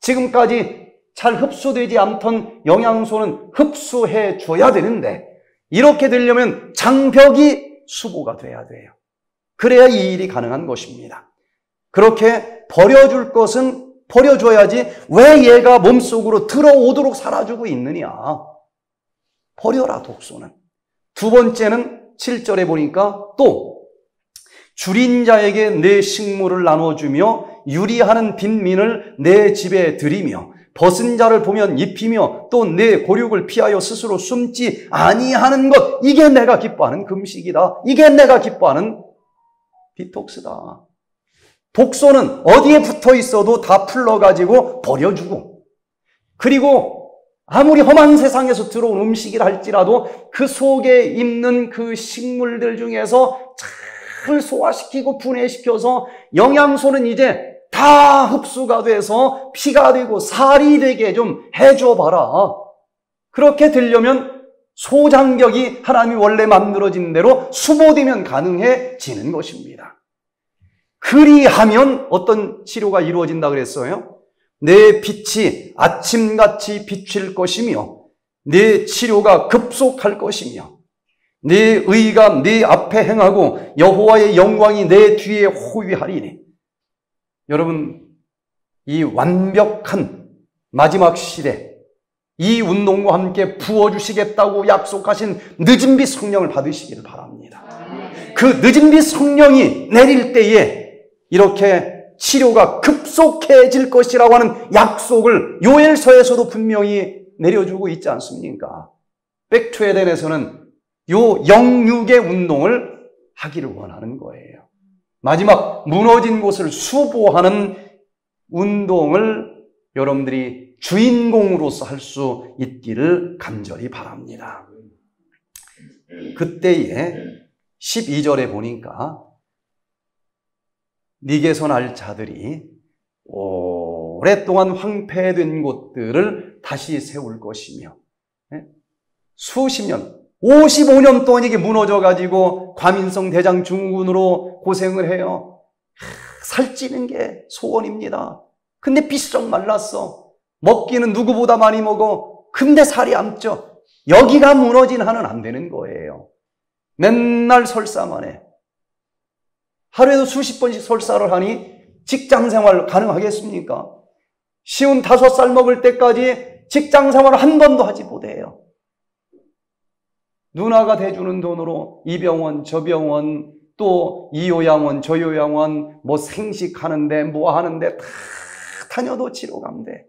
지금까지 잘 흡수되지 않던 영양소는 흡수해줘야 되는데 이렇게 되려면 장벽이 수보가 돼야 돼요. 그래야 이 일이 가능한 것입니다. 그렇게 버려줄 것은 버려줘야지 왜 얘가 몸속으로 들어오도록 살아주고 있느냐. 버려라, 독소는. 두 번째는 칠 절에 보니까 또 주린 자에게 내 식물을 나눠주며 유리하는 빈민을 내 집에 들이며 벗은 자를 보면 입히며 또 내 고륙을 피하여 스스로 숨지 아니하는 것. 이게 내가 기뻐하는 금식이다. 이게 내가 기뻐하는 디톡스다. 독소는 어디에 붙어 있어도 다 풀러가지고 버려주고, 그리고 아무리 험한 세상에서 들어온 음식이라 할지라도 그 속에 있는 그 식물들 중에서 잘 소화시키고 분해시켜서 영양소는 이제 다 흡수가 돼서 피가 되고 살이 되게 좀 해줘봐라. 그렇게 되려면 소장벽이 하나님이 원래 만들어진 대로 수보되면 가능해지는 것입니다. 그리하면 어떤 치료가 이루어진다 그랬어요? 내 빛이 아침같이 비칠 것이며 내 치료가 급속할 것이며 내 의가 네 앞에 행하고 여호와의 영광이 내 뒤에 호위하리니. 여러분, 이 완벽한 마지막 시대, 이 운동과 함께 부어주시겠다고 약속하신 늦은 빛 성령을 받으시기를 바랍니다. 그 늦은 빛 성령이 내릴 때에 이렇게 치료가 급속해질 것이라고 하는 약속을 요엘서에서도 분명히 내려주고 있지 않습니까? Back to Eden에서는 요 영육의 운동을 하기를 원하는 거예요. 마지막 무너진 곳을 수보하는 운동을 여러분들이 주인공으로서 할 수 있기를 간절히 바랍니다. 그때에 십이 절에 보니까 네게서 날 자들이 오랫동안 황폐된 곳들을 다시 세울 것이며, 수십 년, 오십오 년 동안 이게 무너져가지고 과민성 대장 증후군으로 고생을 해요. 하, 살찌는 게 소원입니다. 근데 비스럭 말랐어. 먹기는 누구보다 많이 먹어. 근데 살이 안 쪄. 여기가 무너진 한은 안 되는 거예요. 맨날 설사만 해. 하루에도 수십 번씩 설사를 하니 직장생활 가능하겠습니까? 쉬운 다섯 살 먹을 때까지 직장생활을 한 번도 하지 못해요. 누나가 대주는 돈으로 이 병원, 저 병원, 또 이 요양원, 저 요양원, 뭐 생식하는데, 뭐 하는데 다 다녀도 치료가 안 돼.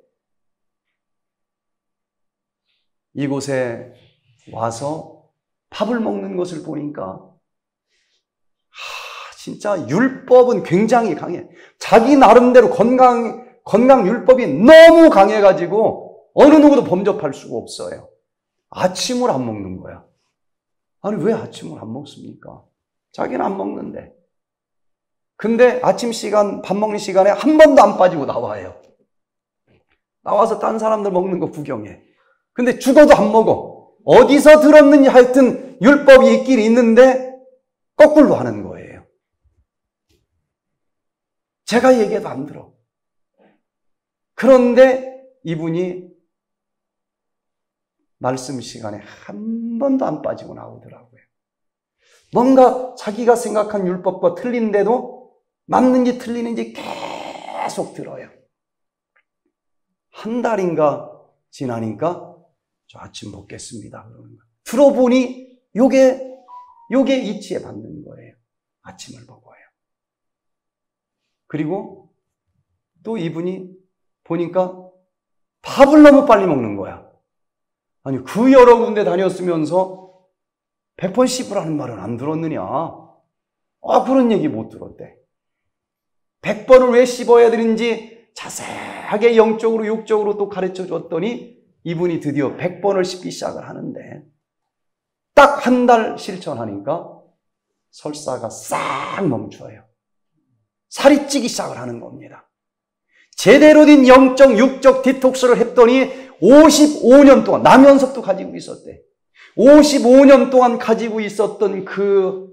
이곳에 와서 밥을 먹는 것을 보니까 하, 진짜 율법은 굉장히 강해. 자기 나름대로 건강, 건강 율법이 너무 강해가지고 어느 누구도 범접할 수가 없어요. 아침을 안 먹는 거야. 아니, 왜 아침을 안 먹습니까? 자기는 안 먹는데. 근데 아침 시간, 밥 먹는 시간에 한 번도 안 빠지고 나와요. 나와서 딴 사람들 먹는 거 구경해. 근데 죽어도 안 먹어. 어디서 들었는지 하여튼 율법이 있긴 있는데 거꾸로 하는 거예요. 제가 얘기해도 안 들어. 그런데 이분이 말씀 시간에 한 번도 안 빠지고 나오더라고요. 뭔가 자기가 생각한 율법과 틀린데도 맞는지 틀리는지 계속 들어요. 한 달인가 지나니까 저 아침 먹겠습니다. 들어보니 요게, 요게 이치에 받는 거예요. 아침을 먹어요. 그리고 또 이분이 보니까 밥을 너무 빨리 먹는 거야. 아니, 그 여러 군데 다녔으면서 백 번 씹으라는 말은 안 들었느냐? 아, 그런 얘기 못 들었대. 백 번을 왜 씹어야 되는지 자세하게 영적으로 육적으로 또 가르쳐줬더니 이분이 드디어 백 번을 씹기 시작을 하는데 딱 한 달 실천하니까 설사가 싹 멈춰요. 살이 찌기 시작을 하는 겁니다. 제대로 된 영적, 육적 디톡스를 했더니 오십오 년 동안, 남현섭도 가지고 있었대. 오십오 년 동안 가지고 있었던 그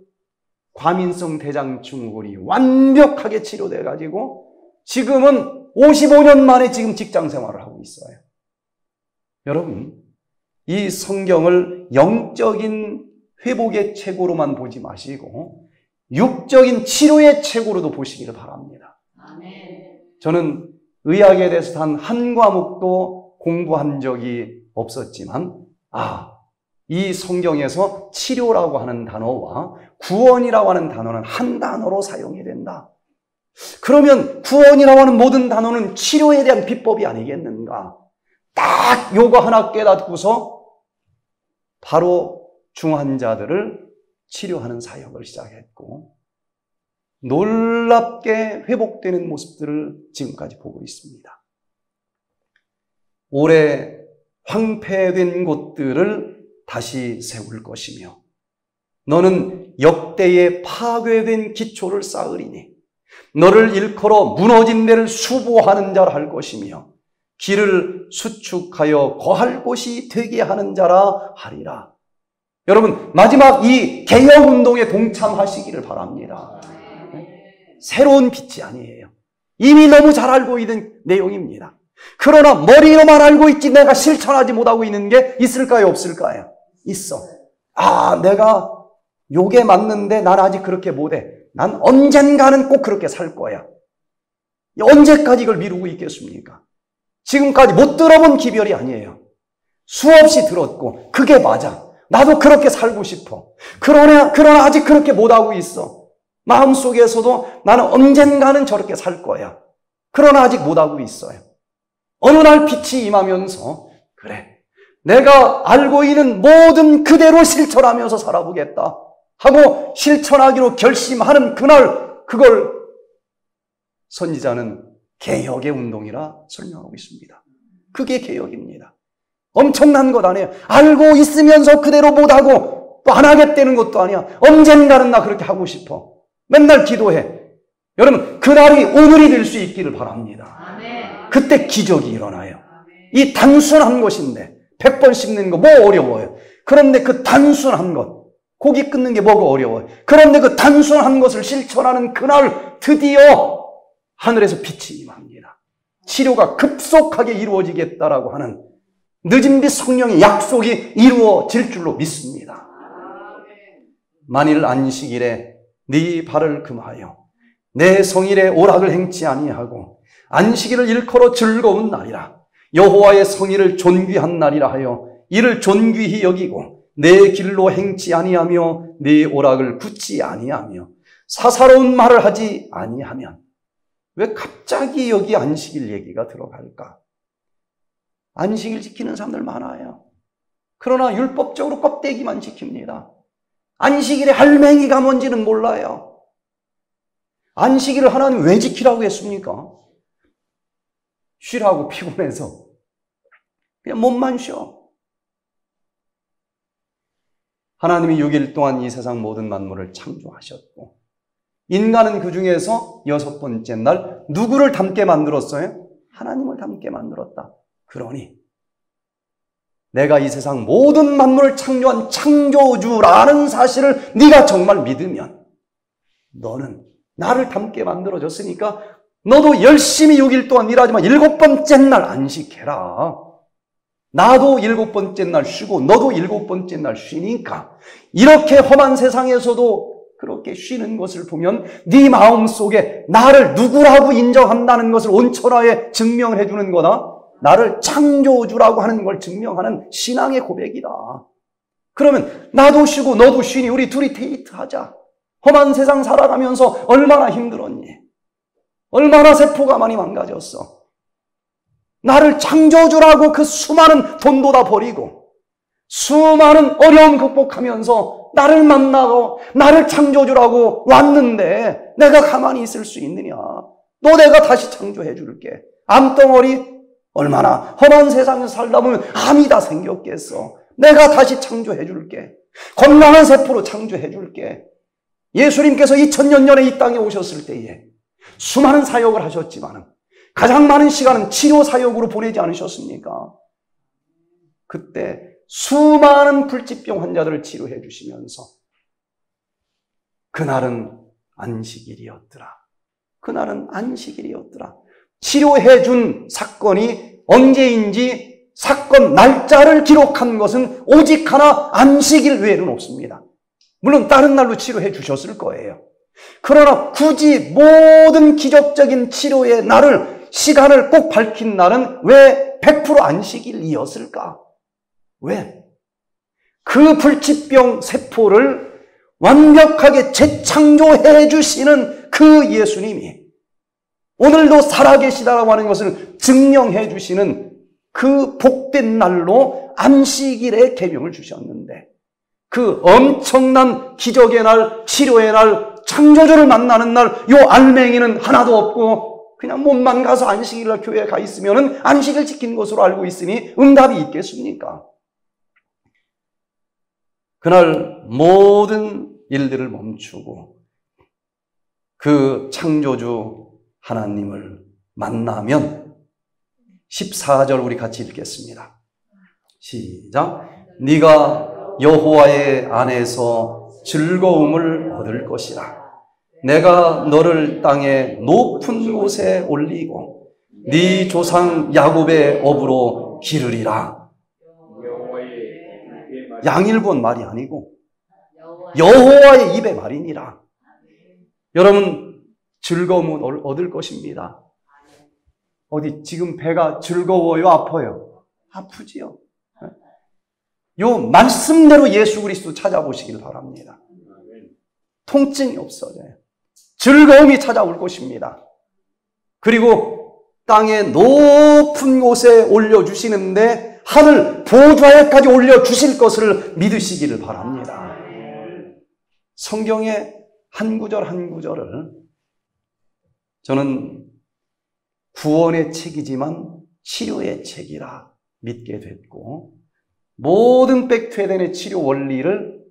과민성 대장 증후군이 완벽하게 치료돼가지고 지금은 오십오 년 만에 지금 직장 생활을 하고 있어요. 여러분, 이 성경을 영적인 회복의 최고로만 보지 마시고 육적인 치료의 최고로도 보시기를 바랍니다. 저는 의학에 대해서 단 한 과목도 공부한 적이 없었지만, 아, 이 성경에서 치료라고 하는 단어와 구원이라고 하는 단어는 한 단어로 사용이 된다. 그러면 구원이라고 하는 모든 단어는 치료에 대한 비법이 아니겠는가? 딱 요거 하나 깨닫고서 바로 중환자들을 치료하는 사역을 시작했고, 놀랍게 회복되는 모습들을 지금까지 보고 있습니다. 오래 황폐된 곳들을 다시 세울 것이며 너는 역대의 파괴된 기초를 쌓으리니 너를 일컬어 무너진 데를 수보하는 자라 할 것이며 길을 수축하여 거할 곳이 되게 하는 자라 하리라. 여러분, 마지막 이 개혁운동에 동참하시기를 바랍니다. 새로운 빛이 아니에요. 이미 너무 잘 알고 있는 내용입니다. 그러나 머리로만 알고 있지 내가 실천하지 못하고 있는 게 있을까요, 없을까요? 있어. 아, 내가 요게 맞는데 난 아직 그렇게 못해. 난 언젠가는 꼭 그렇게 살 거야. 언제까지 이걸 미루고 있겠습니까? 지금까지 못 들어본 기별이 아니에요. 수없이 들었고 그게 맞아. 나도 그렇게 살고 싶어. 그러나, 그러나 아직 그렇게 못하고 있어. 마음속에서도 나는 언젠가는 저렇게 살 거야. 그러나 아직 못하고 있어요. 어느 날 빛이 임하면서 그래, 내가 알고 있는 모든 그대로 실천하면서 살아보겠다 하고 실천하기로 결심하는 그날, 그걸 선지자는 개혁의 운동이라 설명하고 있습니다. 그게 개혁입니다. 엄청난 것 아니에요. 알고 있으면서 그대로 못하고 또 안 하겠다는 것도 아니야. 언젠가는 나 그렇게 하고 싶어. 맨날 기도해. 여러분, 그날이 오늘이 될 수 있기를 바랍니다. 그때 기적이 일어나요. 이 단순한 것인데 백 번 씹는 거 뭐 어려워요. 그런데 그 단순한 것, 고기 끊는 게 뭐가 어려워요. 그런데 그 단순한 것을 실천하는 그날 드디어 하늘에서 빛이 임합니다. 치료가 급속하게 이루어지겠다라고 하는 늦은 빛 성령의 약속이 이루어질 줄로 믿습니다. 만일 안식일에 네 발을 금하여 내 성일에 오락을 행치 아니하고 안식일을 일컬어 즐거운 날이라 여호와의 성일을 존귀한 날이라 하여 이를 존귀히 여기고 내 길로 행치 아니하며 내 오락을 굳지 아니하며 사사로운 말을 하지 아니하면. 왜 갑자기 여기 안식일 얘기가 들어갈까? 안식일 지키는 사람들 많아요. 그러나 율법적으로 껍데기만 지킵니다. 안식일의 할맹이가 뭔지는 몰라요. 안식일을 하나님 왜 지키라고 했습니까? 쉬라고, 피곤해서. 그냥 몸만 쉬어. 하나님이 육 일 동안 이 세상 모든 만물을 창조하셨고 인간은 그 중에서 여섯 번째 날 누구를 닮게 만들었어요? 하나님을 닮게 만들었다. 그러니 내가 이 세상 모든 만물을 창조한 창조주라는 사실을 네가 정말 믿으면 너는 나를 닮게 만들어졌으니까 너도 열심히 육 일 동안 일하지만 일곱 번째 날 안식해라. 나도 일곱 번째 날 쉬고 너도 일곱 번째 날 쉬니까 이렇게 험한 세상에서도 그렇게 쉬는 것을 보면 네 마음속에 나를 누구라고 인정한다는 것을 온천하에 증명해 주는 거다. 나를 창조주라고 하는 걸 증명하는 신앙의 고백이다. 그러면 나도 쉬고 너도 쉬니 우리 둘이 데이트하자. 험한 세상 살아가면서 얼마나 힘들었니? 얼마나 세포가 많이 망가졌어? 나를 창조주라고 그 수많은 돈도 다 버리고 수많은 어려움 극복하면서 나를 만나고 나를 창조주라고 왔는데 내가 가만히 있을 수 있느냐? 너 내가 다시 창조해 줄게. 암덩어리 얼마나 험한 세상에서 살다 보면 암이 다 생겼겠어. 내가 다시 창조해 줄게. 건강한 세포로 창조해 줄게. 예수님께서 이천 년 전에 이 땅에 오셨을 때에 수많은 사역을 하셨지만 가장 많은 시간은 치료 사역으로 보내지 않으셨습니까? 그때 수많은 불치병 환자들을 치료해 주시면서 그날은 안식일이었더라. 그날은 안식일이었더라. 치료해 준 사건이 언제인지 사건 날짜를 기록한 것은 오직 하나 안식일 외에는 없습니다. 물론 다른 날로 치료해 주셨을 거예요. 그러나 굳이 모든 기적적인 치료의 날을 시간을 꼭 밝힌 날은 왜 백 퍼센트 안식일이었을까? 왜? 그 불치병 세포를 완벽하게 재창조해 주시는 그 예수님이 오늘도 살아계시다라고 하는 것을 증명해 주시는 그 복된 날로 안식일의 계명을 주셨는데 그 엄청난 기적의 날, 치료의 날, 창조주를 만나는 날 요 알맹이는 하나도 없고 그냥 몸만 가서 안식일 날 교회에 가 있으면 안식일 지킨 것으로 알고 있으니 응답이 있겠습니까? 그날 모든 일들을 멈추고 그 창조주 하나님을 만나면 십사 절 우리 같이 읽겠습니다. 시작! 네가 여호와의 안에서 즐거움을 얻을 것이라. 내가 너를 땅의 높은 곳에 올리고 네 조상 야곱의 업으로 기르리라. 양일본 말이 아니고 여호와의 입의 말이니라. 여러분, 즐거움을 얻을 것입니다. 어디 지금 배가 즐거워요, 아파요? 아프지요. 요 말씀대로 예수 그리스도 찾아보시길 바랍니다. 통증이 없어져요. 즐거움이 찾아올 것입니다. 그리고 땅의 높은 곳에 올려주시는데 하늘 보좌에까지 올려주실 것을 믿으시기를 바랍니다. 성경의 한 구절 한 구절을 저는 구원의 책이지만 치료의 책이라 믿게 됐고, 모든 백투에덴의 치료 원리를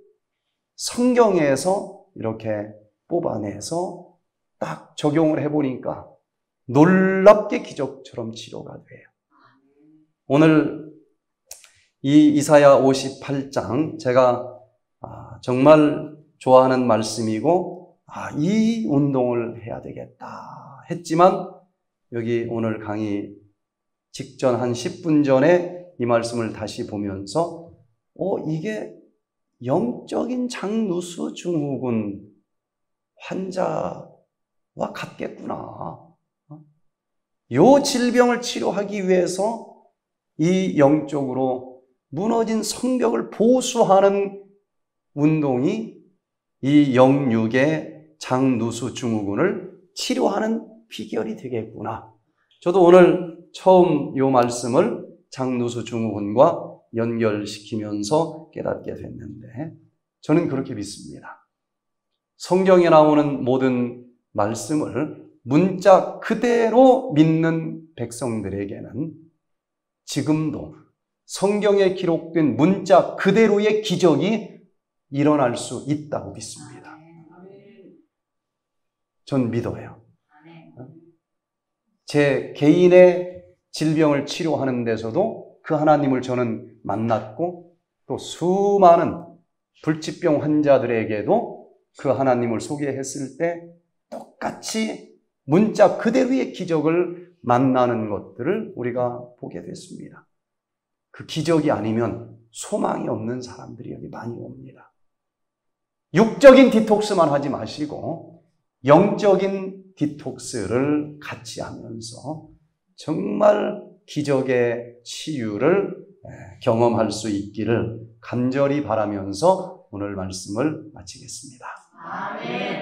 성경에서 이렇게 뽑아내서 딱 적용을 해보니까 놀랍게 기적처럼 치료가 돼요. 오늘 이 이사야 오십팔 장, 제가 정말 좋아하는 말씀이고, 아, 이 운동을 해야 되겠다 했지만, 여기 오늘 강의 직전 한 십 분 전에 이 말씀을 다시 보면서 어 이게 영적인 장누수 증후군 환자와 같겠구나. 요 질병을 치료하기 위해서 이 영적으로 무너진 성벽을 보수하는 운동이 이 영육의 장누수 증후군을 치료하는 비결이 되겠구나. 저도 오늘 처음 이 말씀을 장누수 증후군과 연결시키면서 깨닫게 됐는데, 저는 그렇게 믿습니다. 성경에 나오는 모든 말씀을 문자 그대로 믿는 백성들에게는 지금도 성경에 기록된 문자 그대로의 기적이 일어날 수 있다고 믿습니다. 전 믿어요. 제 개인의 질병을 치료하는 데서도 그 하나님을 저는 만났고, 또 수많은 불치병 환자들에게도 그 하나님을 소개했을 때 똑같이 문자 그대로의 기적을 만나는 것들을 우리가 보게 됐습니다. 그 기적이 아니면 소망이 없는 사람들이 여기 많이 옵니다. 육적인 디톡스만 하지 마시고 영적인 디톡스를 같이 하면서 정말 기적의 치유를 경험할 수 있기를 간절히 바라면서 오늘 말씀을 마치겠습니다. 아멘.